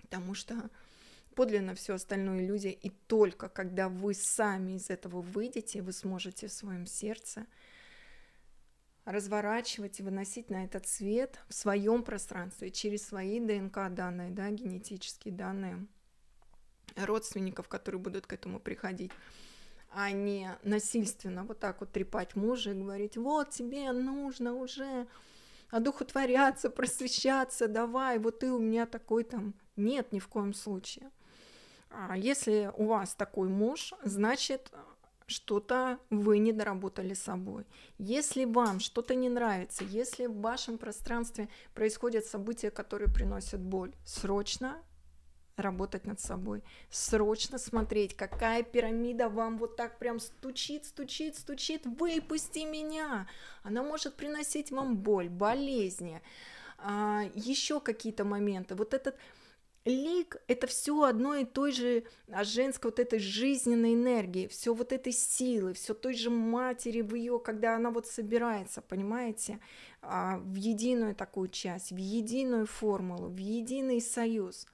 потому что подлинно все остальное иллюзия, и только когда вы сами из этого выйдете, вы сможете в своем сердце разворачивать и выносить на этот свет в своем пространстве через свои ДНК данные, да, генетические данные родственников, которые будут к этому приходить, а не насильственно вот так вот трепать мужа и говорить: вот тебе нужно уже одухотворяться, просвещаться, давай, вот ты у меня такой там. Нет, ни в коем случае. Если у вас такой муж, значит, что-то вы не доработали с собой. Если вам что-то не нравится, если в вашем пространстве происходят события, которые приносят боль, срочно работать над собой, срочно смотреть, какая пирамида вам вот так прям стучит, стучит, стучит, выпусти меня. Она может приносить вам боль, болезни, еще какие-то моменты. Вот этот лик — это все одно и той же женской вот этой жизненной энергии, все вот этой силы, все той же матери в ее, когда она вот собирается, понимаете, в единую такую часть, в единую формулу, в единый союз.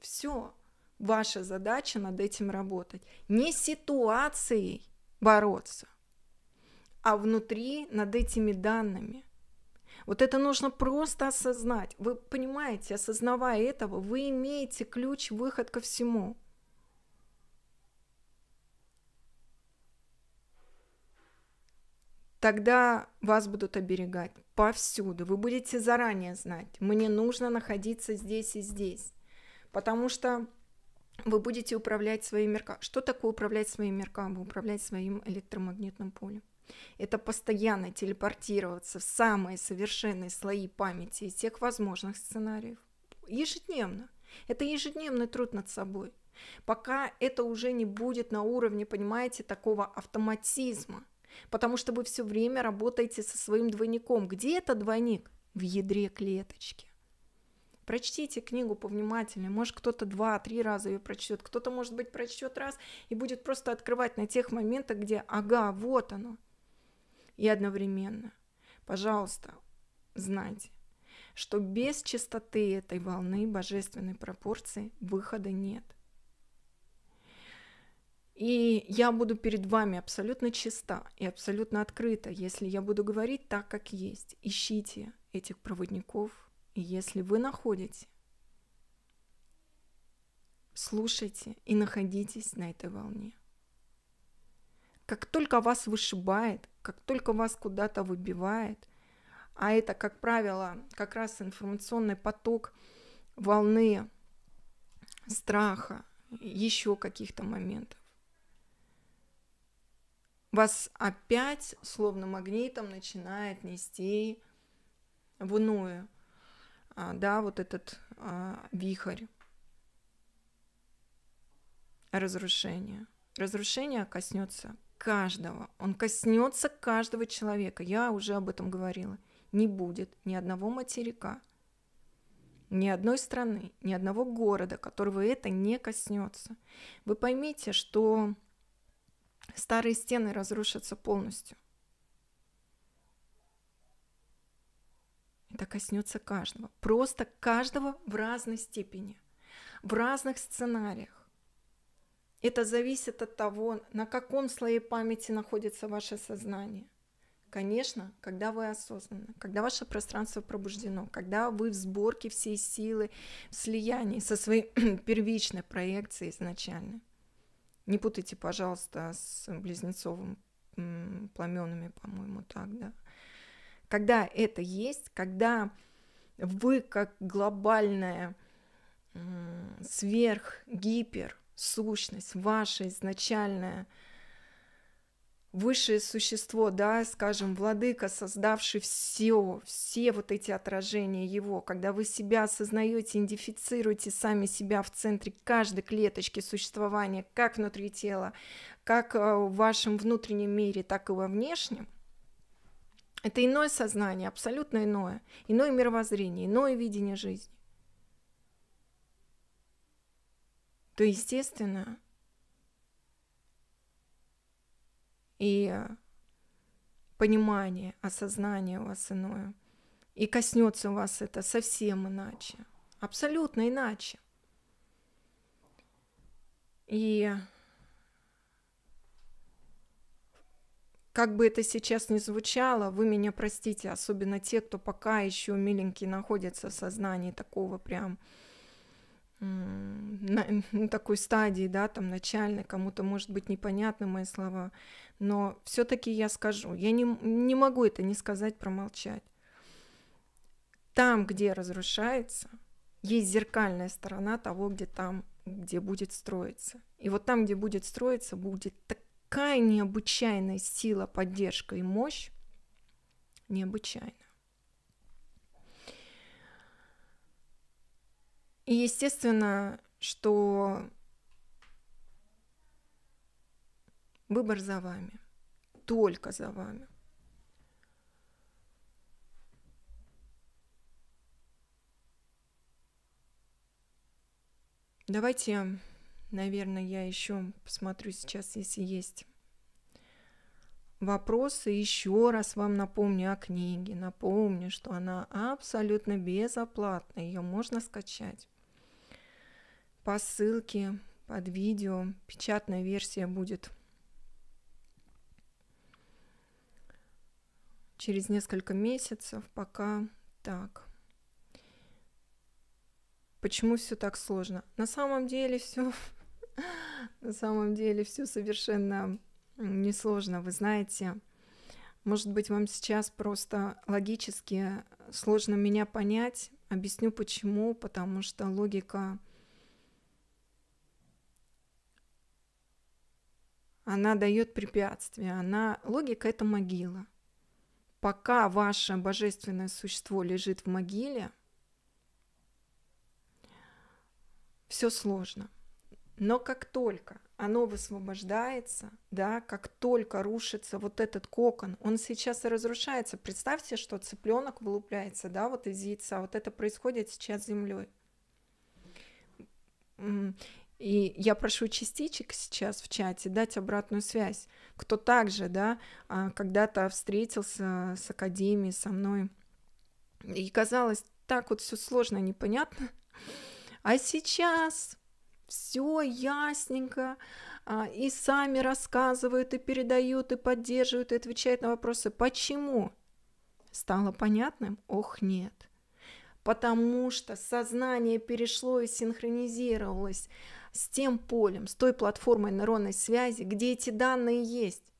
Все, ваша задача над этим работать. Не ситуацией бороться, а внутри над этими данными. Вот это нужно просто осознать. Вы понимаете, осознавая этого, вы имеете ключ, выход ко всему. Тогда вас будут оберегать повсюду. Вы будете заранее знать: мне нужно находиться здесь и здесь. Потому что вы будете управлять своим мирком. Что такое управлять своим мирком? Вы управлять своим электромагнитным полем. Это постоянно телепортироваться в самые совершенные слои памяти из всех возможных сценариев. Ежедневно. Это ежедневный труд над собой. Пока это уже не будет на уровне, понимаете, такого автоматизма. Потому что вы все время работаете со своим двойником. Где этот двойник? В ядре клеточки. Прочтите книгу повнимательнее. Может, кто-то два-три раза ее прочтет, кто-то, может быть, прочтет раз и будет просто открывать на тех моментах, где ага, вот оно. И одновременно, пожалуйста, знайте, что без чистоты этой волны божественной пропорции выхода нет. И я буду перед вами абсолютно чиста и абсолютно открыта, если я буду говорить так, как есть. Ищите этих проводников. И если вы находите, слушайте и находитесь на этой волне. Как только вас вышибает, как только вас куда-то выбивает, а это, как правило, как раз информационный поток волны страха, еще каких-то моментов, вас опять, словно магнитом, начинает нести в иную. А, да, вот этот а, вихрь разрушения. Разрушение коснется каждого. Он коснется каждого человека. Я уже об этом говорила. Не будет ни одного материка, ни одной страны, ни одного города, которого это не коснется. Вы поймите, что старые стены разрушатся полностью. Это коснется каждого, просто каждого в разной степени, в разных сценариях. Это зависит от того, на каком слое памяти находится ваше сознание. Конечно, когда вы осознаны, когда ваше пространство пробуждено, когда вы в сборке всей силы, в слиянии со своей первичной проекцией изначально. Не путайте, пожалуйста, с близнецовым пламенами, по-моему, так, да. Когда это есть, когда вы как глобальная сверхгиперсущность, ваше изначальное высшее существо, да, скажем, владыка, создавший все, все вот эти отражения его, когда вы себя осознаете, идентифицируете сами себя в центре каждой клеточки существования, как внутри тела, как в вашем внутреннем мире, так и во внешнем. Это иное сознание, абсолютно иное, иное мировоззрение, иное видение жизни. То то, естественно, и понимание, осознание у вас иное. И коснется у вас это совсем иначе, абсолютно иначе. И как бы это сейчас ни звучало, вы меня простите, особенно те, кто пока еще миленькие находятся в сознании такого прям на, на такой стадии, да, там начальной, кому-то может быть непонятны мои слова, но все-таки я скажу, я не, не могу это не сказать, промолчать. Там, где разрушается, есть зеркальная сторона того, где там, где будет строиться. И вот там, где будет строиться, будет такая необычайная сила, поддержка и мощь. Необычайная. И естественно, что выбор за вами. Только за вами. Давайте, наверное, я еще посмотрю сейчас, если есть вопросы. Еще раз вам напомню о книге. Напомню, что она абсолютно безоплатна. Ее можно скачать по ссылке под видео. Печатная версия будет через несколько месяцев. Пока так. Почему все так сложно? На самом деле все, на самом деле все совершенно несложно. Вы знаете, может быть, вам сейчас просто логически сложно меня понять. Объясню почему. Потому что логика, она дает препятствия. Она, логика — это могила. Пока ваше божественное существо лежит в могиле, все сложно. Но как только оно высвобождается, да, как только рушится вот этот кокон, он сейчас и разрушается. Представьте, что цыпленок вылупляется, да, вот из яйца. Вот это происходит сейчас с землей. И я прошу частичек сейчас в чате дать обратную связь. Кто также, да, когда-то встретился с Академией, со мной. И казалось, так вот все сложно, непонятно. А сейчас все ясненько, и сами рассказывают, и передают, и поддерживают, и отвечают на вопросы. Почему? Стало понятным? Ох, нет. Потому что сознание перешло и синхронизировалось с тем полем, с той платформой нейронной связи, где эти данные есть.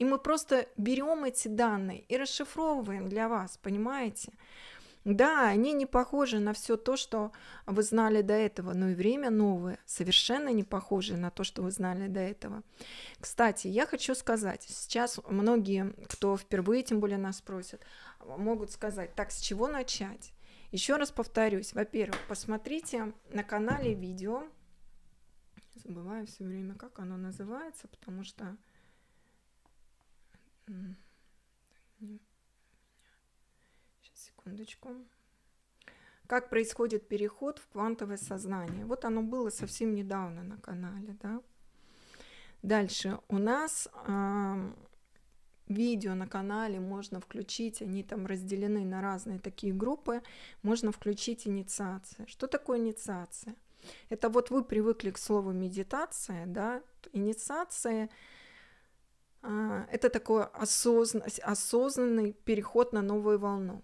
И мы просто берем эти данные и расшифровываем для вас, понимаете? Да, они не похожи на все то, что вы знали до этого, но и время новое, совершенно не похоже на то, что вы знали до этого. Кстати, я хочу сказать, сейчас многие, кто впервые, тем более, нас просят, могут сказать, так, с чего начать? Еще раз повторюсь, во-первых, посмотрите на канале видео, забываю все время, как оно называется, потому что... Секундочку. Как происходит переход в квантовое сознание? Вот оно было совсем недавно на канале, да? Дальше у нас э, видео на канале можно включить, они там разделены на разные такие группы, можно включить инициация. Что такое инициация? Это вот вы привыкли к слову медитация, да? Инициация — э, это такой осозна- осознанный переход на новую волну.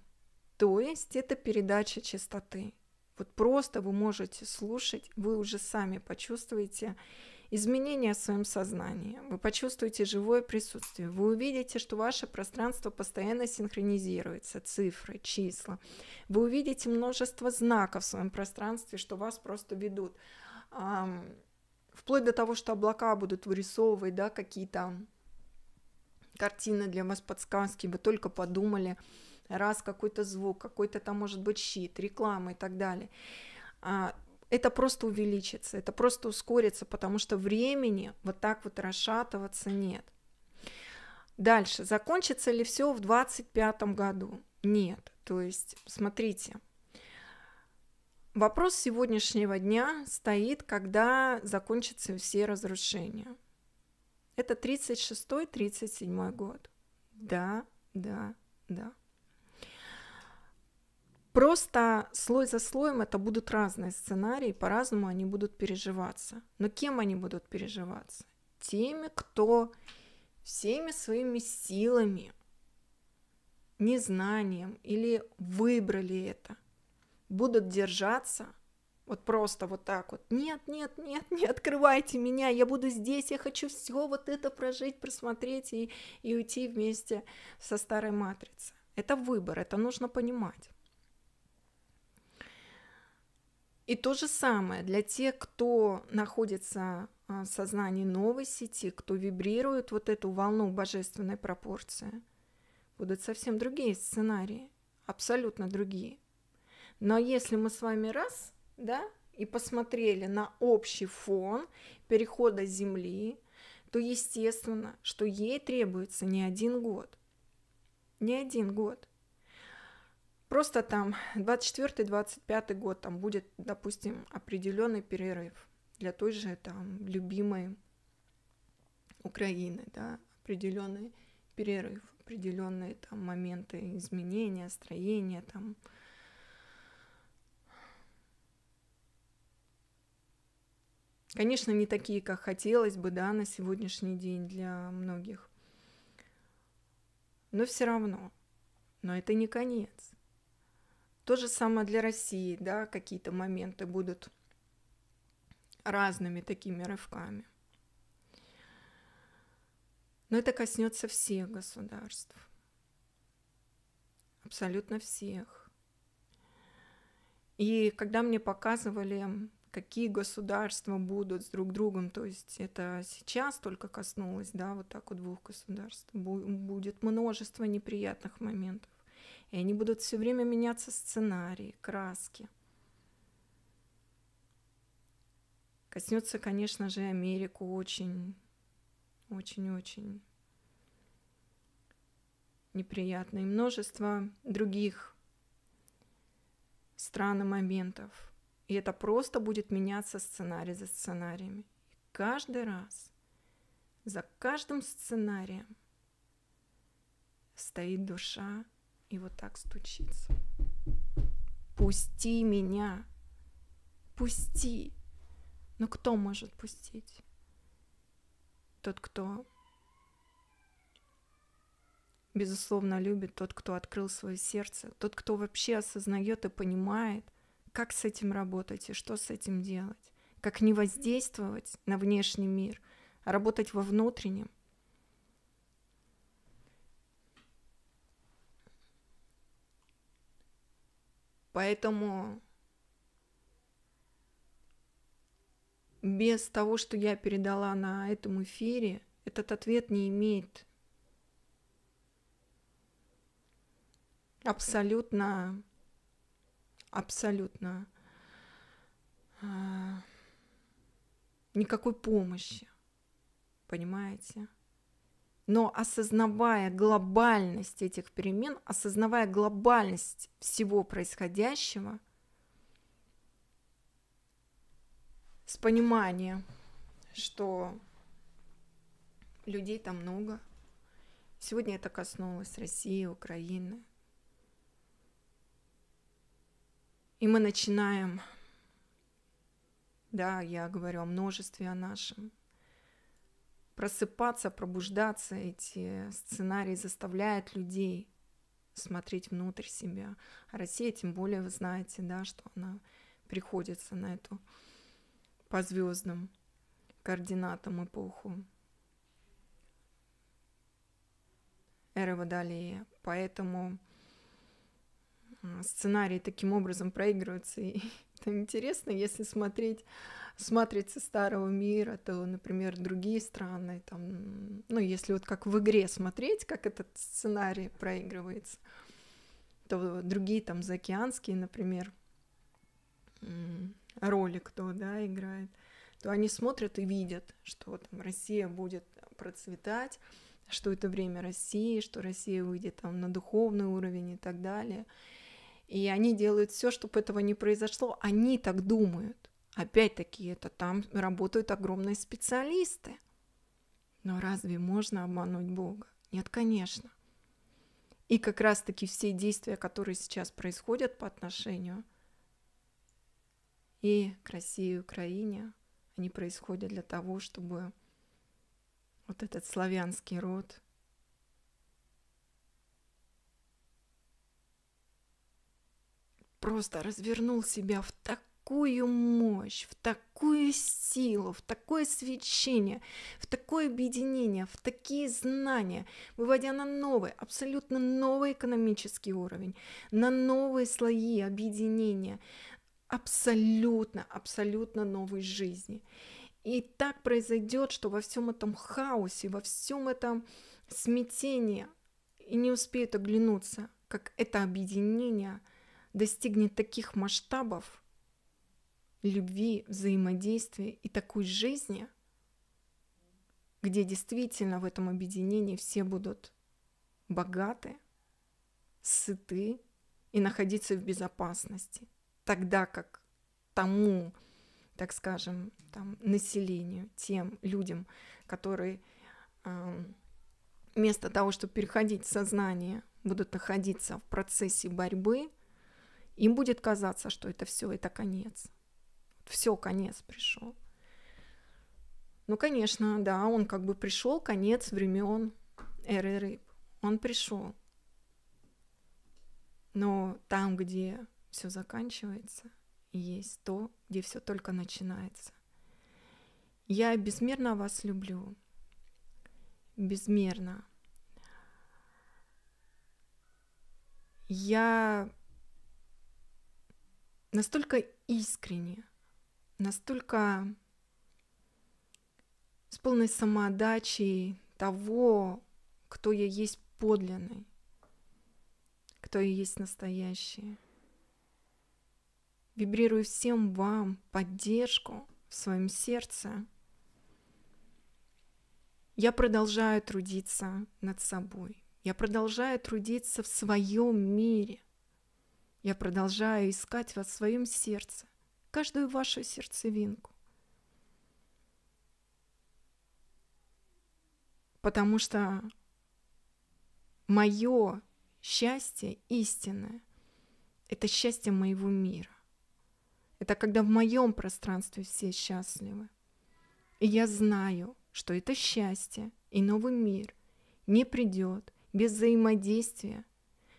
То есть это передача частоты. Вот просто вы можете слушать, вы уже сами почувствуете изменения в своем сознании, вы почувствуете живое присутствие, вы увидите, что ваше пространство постоянно синхронизируется, цифры, числа. Вы увидите множество знаков в своем пространстве, что вас просто ведут. Вплоть до того, что облака будут вырисовывать, да, какие-то картины для вас, подсказки, вы только подумали. Раз какой-то звук, какой-то там может быть щит, реклама и так далее. Это просто увеличится, это просто ускорится, потому что времени вот так вот расшатываться нет. Дальше. Закончится ли все в двадцать пятом году? Нет. То есть, смотрите, Вопрос сегодняшнего дня стоит, когда закончатся все разрушения. Это тридцать шестой — тридцать седьмой год. Да, да, да. Просто слой за слоем это будут разные сценарии, по-разному они будут переживаться. Но кем они будут переживаться? Теми, кто всеми своими силами, незнанием или выбрали это, будут держаться вот просто вот так вот. Нет, нет, нет, не открывайте меня, я буду здесь, я хочу все вот это прожить, просмотреть и, и уйти вместе со старой матрицей. Это выбор, это нужно понимать. И то же самое для тех, кто находится в сознании новой сети, кто вибрирует вот эту волну божественной пропорции, будут совсем другие сценарии, абсолютно другие. Но если мы с вами раз, да, и посмотрели на общий фон перехода Земли, то естественно, что ей требуется не один год. Не один год. Просто там двадцать четвёртый — двадцать пятый год там будет, допустим, определенный перерыв для той же там любимой Украины, да, определенный перерыв, определенные там моменты изменения, строения там. Конечно, не такие, как хотелось бы, да, на сегодняшний день для многих. Но все равно. Но это не конец. То же самое для России, да, какие-то моменты будут разными такими рывками. Но это коснется всех государств. Абсолютно всех. И когда мне показывали, какие государства будут с друг другом, то есть это сейчас только коснулось, да, вот так вот двух государств, будет множество неприятных моментов, и они будут все время меняться сценарии, краски. Коснется, конечно же, Америку очень, очень-очень неприятно, и множество других стран и моментов. И это просто будет меняться сценарий за сценариями. И каждый раз, за каждым сценарием стоит душа и вот так стучится. Пусти меня! Пусти! Но кто может пустить? Тот, кто, безусловно, любит, тот, кто открыл свое сердце, тот, кто вообще осознает и понимает, как с этим работать и что с этим делать? Как не воздействовать на внешний мир, а работать во внутреннем? Поэтому без того, что я передала на этом эфире, этот ответ не имеет абсолютно... абсолютно э, никакой помощи, понимаете? Но осознавая глобальность этих перемен, осознавая глобальность всего происходящего, с пониманием, что людей там много. Сегодня это коснулось России, Украины. И мы начинаем, да, я говорю о множестве, о нашем, просыпаться, пробуждаться. Эти сценарии заставляют людей смотреть внутрь себя. А Россия, тем более, вы знаете, да, что она приходится на эту по звездным координатам эпоху Эры Водолея. Поэтому сценарии таким образом проигрываются, и это интересно, если смотреть с матрицы старого мира, то, например, другие страны, там, ну, если вот как в игре смотреть, как этот сценарий проигрывается, то другие там заокеанские, например, роли, кто, да, играет, то они смотрят и видят, что там Россия будет процветать, что это время России, что Россия выйдет там на духовный уровень и так далее. И они делают все, чтобы этого не произошло. Они так думают. Опять-таки, это там работают огромные специалисты. Но разве можно обмануть Бога? Нет, конечно. И как раз-таки все действия, которые сейчас происходят по отношению и к России, и Украине, они происходят для того, чтобы вот этот славянский род просто развернул себя в такую мощь, в такую силу, в такое свечение, в такое объединение, в такие знания, выводя на новый, абсолютно новый экономический уровень, на новые слои объединения, абсолютно, абсолютно новой жизни. И так произойдет, что во всем этом хаосе, во всем этом смятении и не успеют оглянуться, как это объединение достигнет таких масштабов любви, взаимодействия и такой жизни, где действительно в этом объединении все будут богаты, сыты и находиться в безопасности, тогда как тому, так скажем, там, населению, тем людям, которые э, вместо того, чтобы переходить в сознание, будут находиться в процессе борьбы, им будет казаться, что это все, это конец. Все, конец пришел. Ну, конечно, да, он как бы пришел, конец времен эры рыб. Он пришел. Но там, где все заканчивается, есть то, где все только начинается. Я безмерно вас люблю. Безмерно. Я настолько искренне, настолько с полной самоотдачей того, кто я есть подлинный, кто я есть настоящий. Вибрирую всем вам поддержку в своем сердце. Я продолжаю трудиться над собой. Я продолжаю трудиться в своем мире. Я продолжаю искать вас в своем сердце, каждую вашу сердцевинку. Потому что мое счастье истинное – это счастье моего мира. Это когда в моем пространстве все счастливы. И я знаю, что это счастье и новый мир не придет без взаимодействия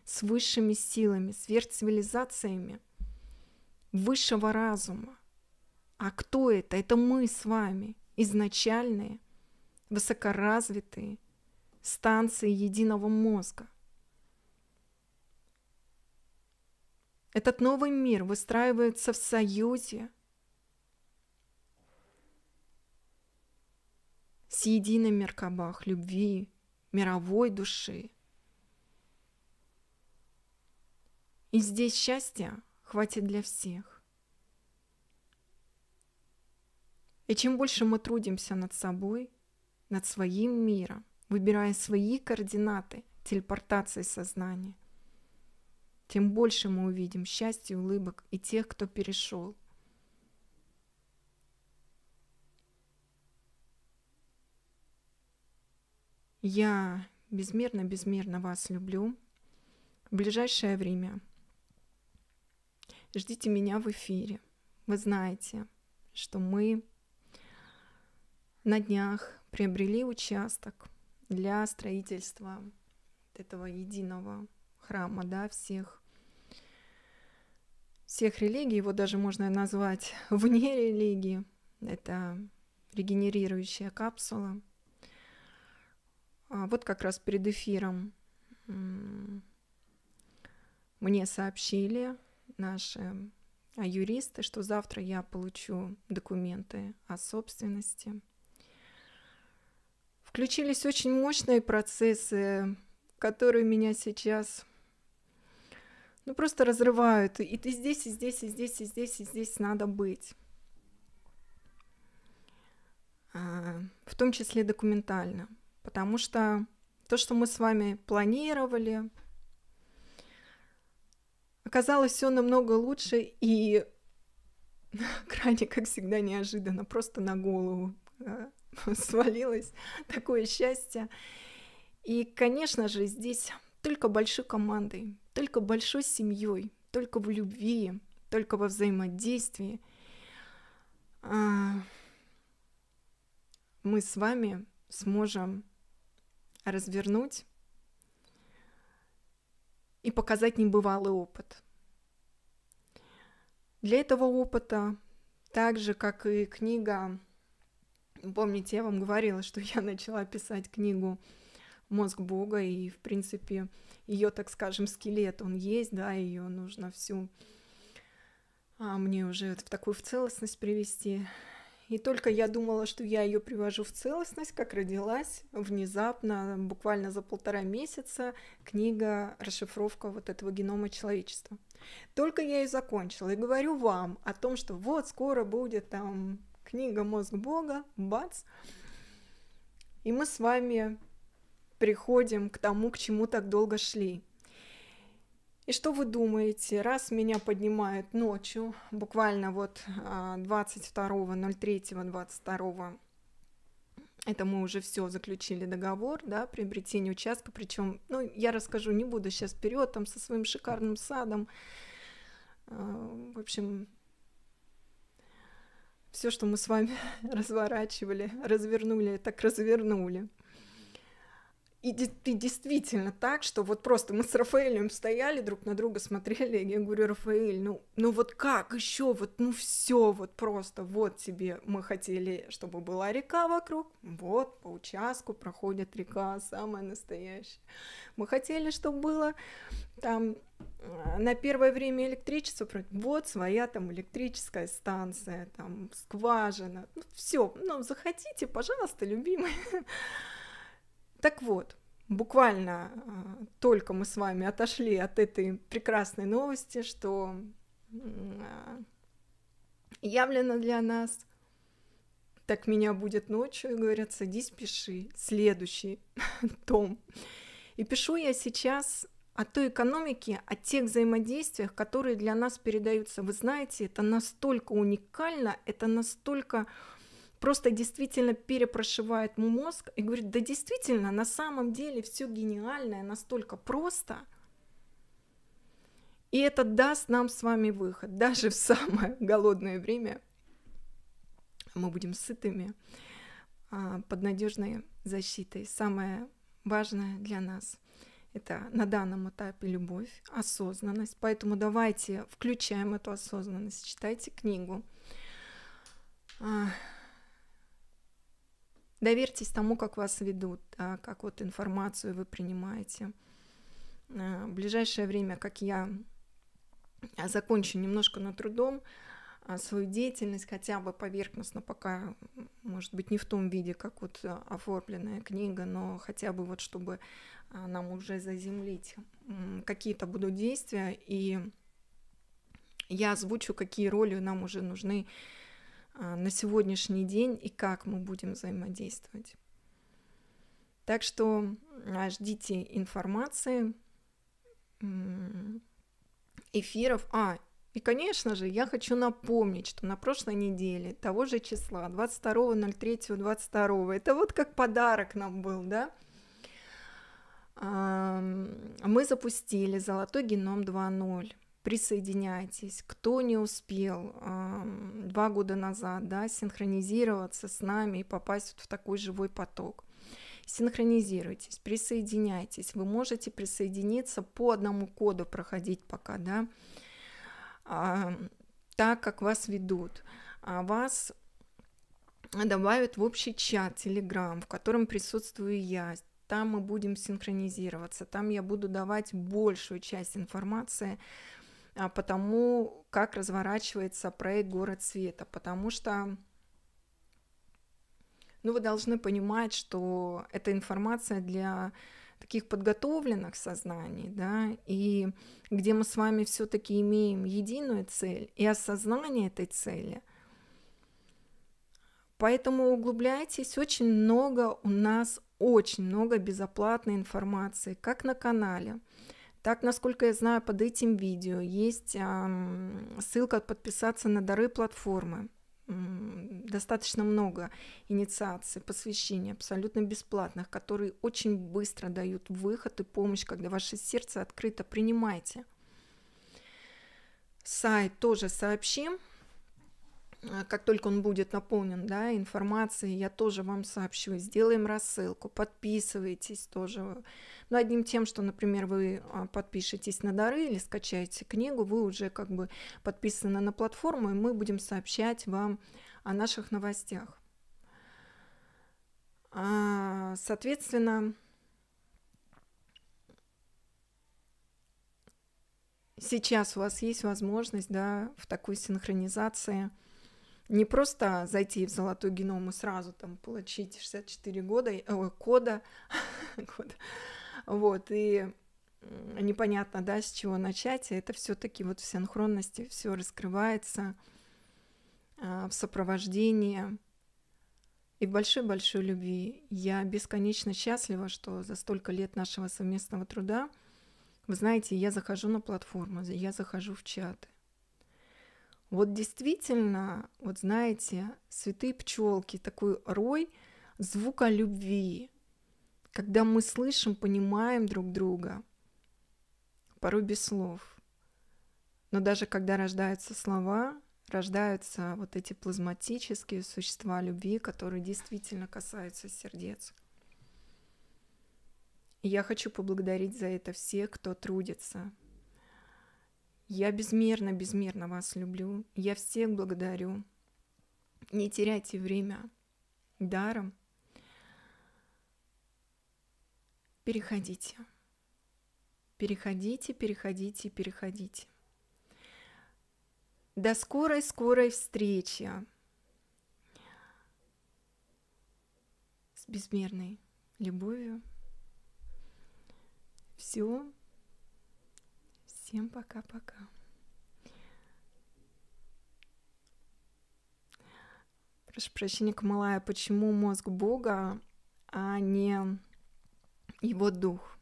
с высшими силами, сверхцивилизациями высшего разума. А кто это? Это мы с вами, изначальные, высокоразвитые станции единого мозга. Этот новый мир выстраивается в союзе с единым Меркабах любви, мировой души. И здесь счастья хватит для всех. И чем больше мы трудимся над собой, над своим миром, выбирая свои координаты телепортации сознания, тем больше мы увидим счастья, улыбок и тех, кто перешел. Я безмерно-безмерно вас люблю. В ближайшее время ждите меня в эфире. Вы знаете, что мы на днях приобрели участок для строительства этого единого храма, да, всех, всех религий. Его даже можно назвать вне религии. Это регенерирующая капсула. А вот как раз перед эфиром мне сообщили наши юристы, что завтра я получу документы о собственности. Включились очень мощные процессы, которые меня сейчас ну, просто разрывают. И ты здесь, и здесь, и здесь, и здесь, и здесь надо быть. В том числе документально. Потому что то, что мы с вами планировали, Оказалось, все намного лучше и крайне, как всегда, неожиданно, просто на голову свалилось такое счастье. И, конечно же, здесь только большой командой, только большой семьей, только в любви, только во взаимодействии мы с вами сможем развернуть и показать небывалый опыт. Для этого опыта, так же, как и книга, помните, я вам говорила, что я начала писать книгу «Мозг Бога», и, в принципе, ее, так скажем, скелет, он есть, да, ее нужно всю, а мне уже в такую в целостность привести. И только я думала, что я ее привожу в целостность, как родилась внезапно, буквально за полтора месяца, книга «Расшифровка вот этого генома человечества». Только я ее закончила и говорю вам о том, что вот скоро будет там книга «Мозг Бога», бац, и мы с вами приходим к тому, к чему так долго шли. И что вы думаете, раз меня поднимают ночью, буквально вот двадцать второго ноль третьего двадцать второго, это мы уже все заключили договор, да, приобретение участка, причем, ну, я расскажу, не буду сейчас вперед там со своим шикарным садом, в общем, все, что мы с вами разворачивали, развернули, так развернули. И ты действительно так, что вот просто мы с Рафаэлем стояли, друг на друга смотрели, и я говорю: Рафаэль, ну, ну вот как еще, вот, ну все, вот просто, вот тебе, мы хотели, чтобы была река вокруг, вот по участку проходит река, самая настоящая. Мы хотели, чтобы было там на первое время электричество, вот своя там электрическая станция, там скважина, ну все, ну захотите, пожалуйста, любимые. Так вот, буквально только мы с вами отошли от этой прекрасной новости, что явлено для нас, так меня будет ночью, и говорят: садись, пиши следующий том. И пишу я сейчас о той экономике, о тех взаимодействиях, которые для нас передаются. Вы знаете, это настолько уникально, это настолько... просто действительно перепрошивает мозг и говорит: да действительно, на самом деле все гениальное настолько просто, и это даст нам с вами выход. Даже в самое голодное время мы будем сытыми под надежной защитой. Самое важное для нас – это на данном этапе любовь, осознанность. Поэтому давайте включаем эту осознанность, читайте книгу. Доверьтесь тому, как вас ведут, да, как вот информацию вы принимаете. В ближайшее время, как я закончу немножко на трудом свою деятельность, хотя бы поверхностно, пока, может быть, не в том виде, как вот оформленная книга, но хотя бы вот чтобы нам уже заземлить, какие-то будут действия, и я озвучу, какие роли нам уже нужны на сегодняшний день и как мы будем взаимодействовать. Так что ждите информации, эфиров. А, и, конечно же, я хочу напомнить, что на прошлой неделе того же числа, двадцать второго ноль третьего двадцать второго, это вот как подарок нам был, да? Мы запустили «Золотой геном два ноль». Присоединяйтесь, кто не успел э, два года назад, да, синхронизироваться с нами и попасть вот в такой живой поток. Синхронизируйтесь, присоединяйтесь. Вы можете присоединиться по одному коду, проходить пока, да, а, так как вас ведут. А вас добавят в общий чат Telegram, в котором присутствую я. Там мы будем синхронизироваться, там я буду давать большую часть информации по тому, как разворачивается проект «Город Света», потому что, ну, вы должны понимать, что это информация для таких подготовленных сознаний, да, и где мы с вами все-таки имеем единую цель и осознание этой цели. Поэтому углубляйтесь, очень много у нас, очень много безоплатной информации, как на канале, Так, насколько я знаю, под этим видео есть ссылка подписаться на дары платформы. Достаточно много инициаций, посвящений, абсолютно бесплатных, которые очень быстро дают выход и помощь, когда ваше сердце открыто принимаете. Сайт тоже сообщим. Как только он будет наполнен, да, информацией, я тоже вам сообщу. Сделаем рассылку, подписывайтесь тоже. Но одним тем, что, например, вы подпишетесь на дары или скачаете книгу, вы уже как бы подписаны на платформу, и мы будем сообщать вам о наших новостях. Соответственно, сейчас у вас есть возможность, да, в такой синхронизации не просто зайти в золотой геном и сразу там получить шестьдесят четыре года, э, кода, кода, вот, и непонятно, да, с чего начать, и это все-таки вот в синхронности все раскрывается, э, в сопровождении и в большой-большой любви. Я бесконечно счастлива, что за столько лет нашего совместного труда, вы знаете, я захожу на платформу, я захожу в чаты. Вот действительно, вот знаете, святые пчелки, такой рой звука любви, когда мы слышим, понимаем друг друга, порой без слов. Но даже когда рождаются слова, рождаются вот эти плазматические существа любви, которые действительно касаются сердец. И я хочу поблагодарить за это всех, кто трудится. Я безмерно, безмерно вас люблю. Я всех благодарю. Не теряйте время даром. Переходите. Переходите, переходите, переходите. До скорой-скорой встречи с безмерной любовью. Все. Всем пока-пока. Прошу прощения, Камалая, почему мозг Бога, а не его дух?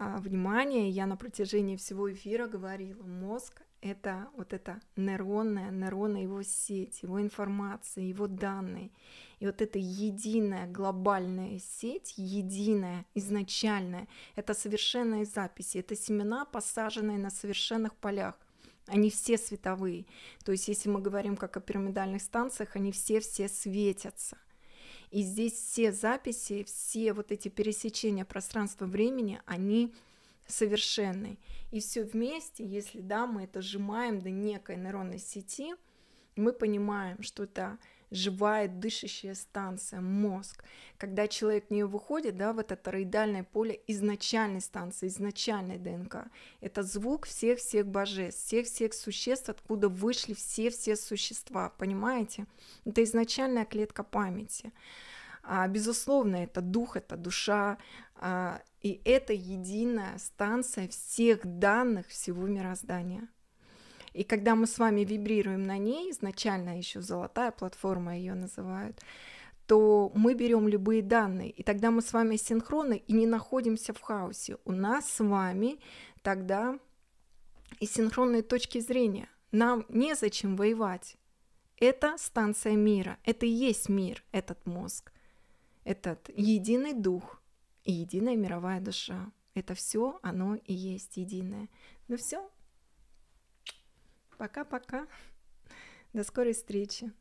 А, внимание, я на протяжении всего эфира говорила, мозг — это вот эта нейронная, нейронная его сеть, его информация, его данные. И вот эта единая глобальная сеть, единая, изначальная, это совершенные записи, это семена, посаженные на совершенных полях. Они все световые. То есть если мы говорим как о пирамидальных станциях, они все-все светятся. И здесь все записи, все вот эти пересечения пространства-времени, они совершенны. И все вместе, если да, мы это сжимаем до некой нейронной сети, мы понимаем, что это живая, дышащая станция, мозг. Когда человек в нее выходит, да, в это тороидальное поле изначальной станции, изначальной ДНК, это звук всех-всех божеств, всех-всех существ, откуда вышли все-все существа, понимаете? Это изначальная клетка памяти. А, безусловно, это дух, это душа, а, и это единая станция всех данных всего мироздания. И когда мы с вами вибрируем на ней, изначально еще золотая платформа ее называют, то мы берем любые данные, и тогда мы с вами синхронны и не находимся в хаосе. У нас с вами тогда и синхронные точки зрения. Нам незачем воевать. Это станция мира, это и есть мир, этот мозг, этот единый дух и единая мировая душа. Это все, оно и есть единое. Ну все. Пока-пока. До скорой встречи.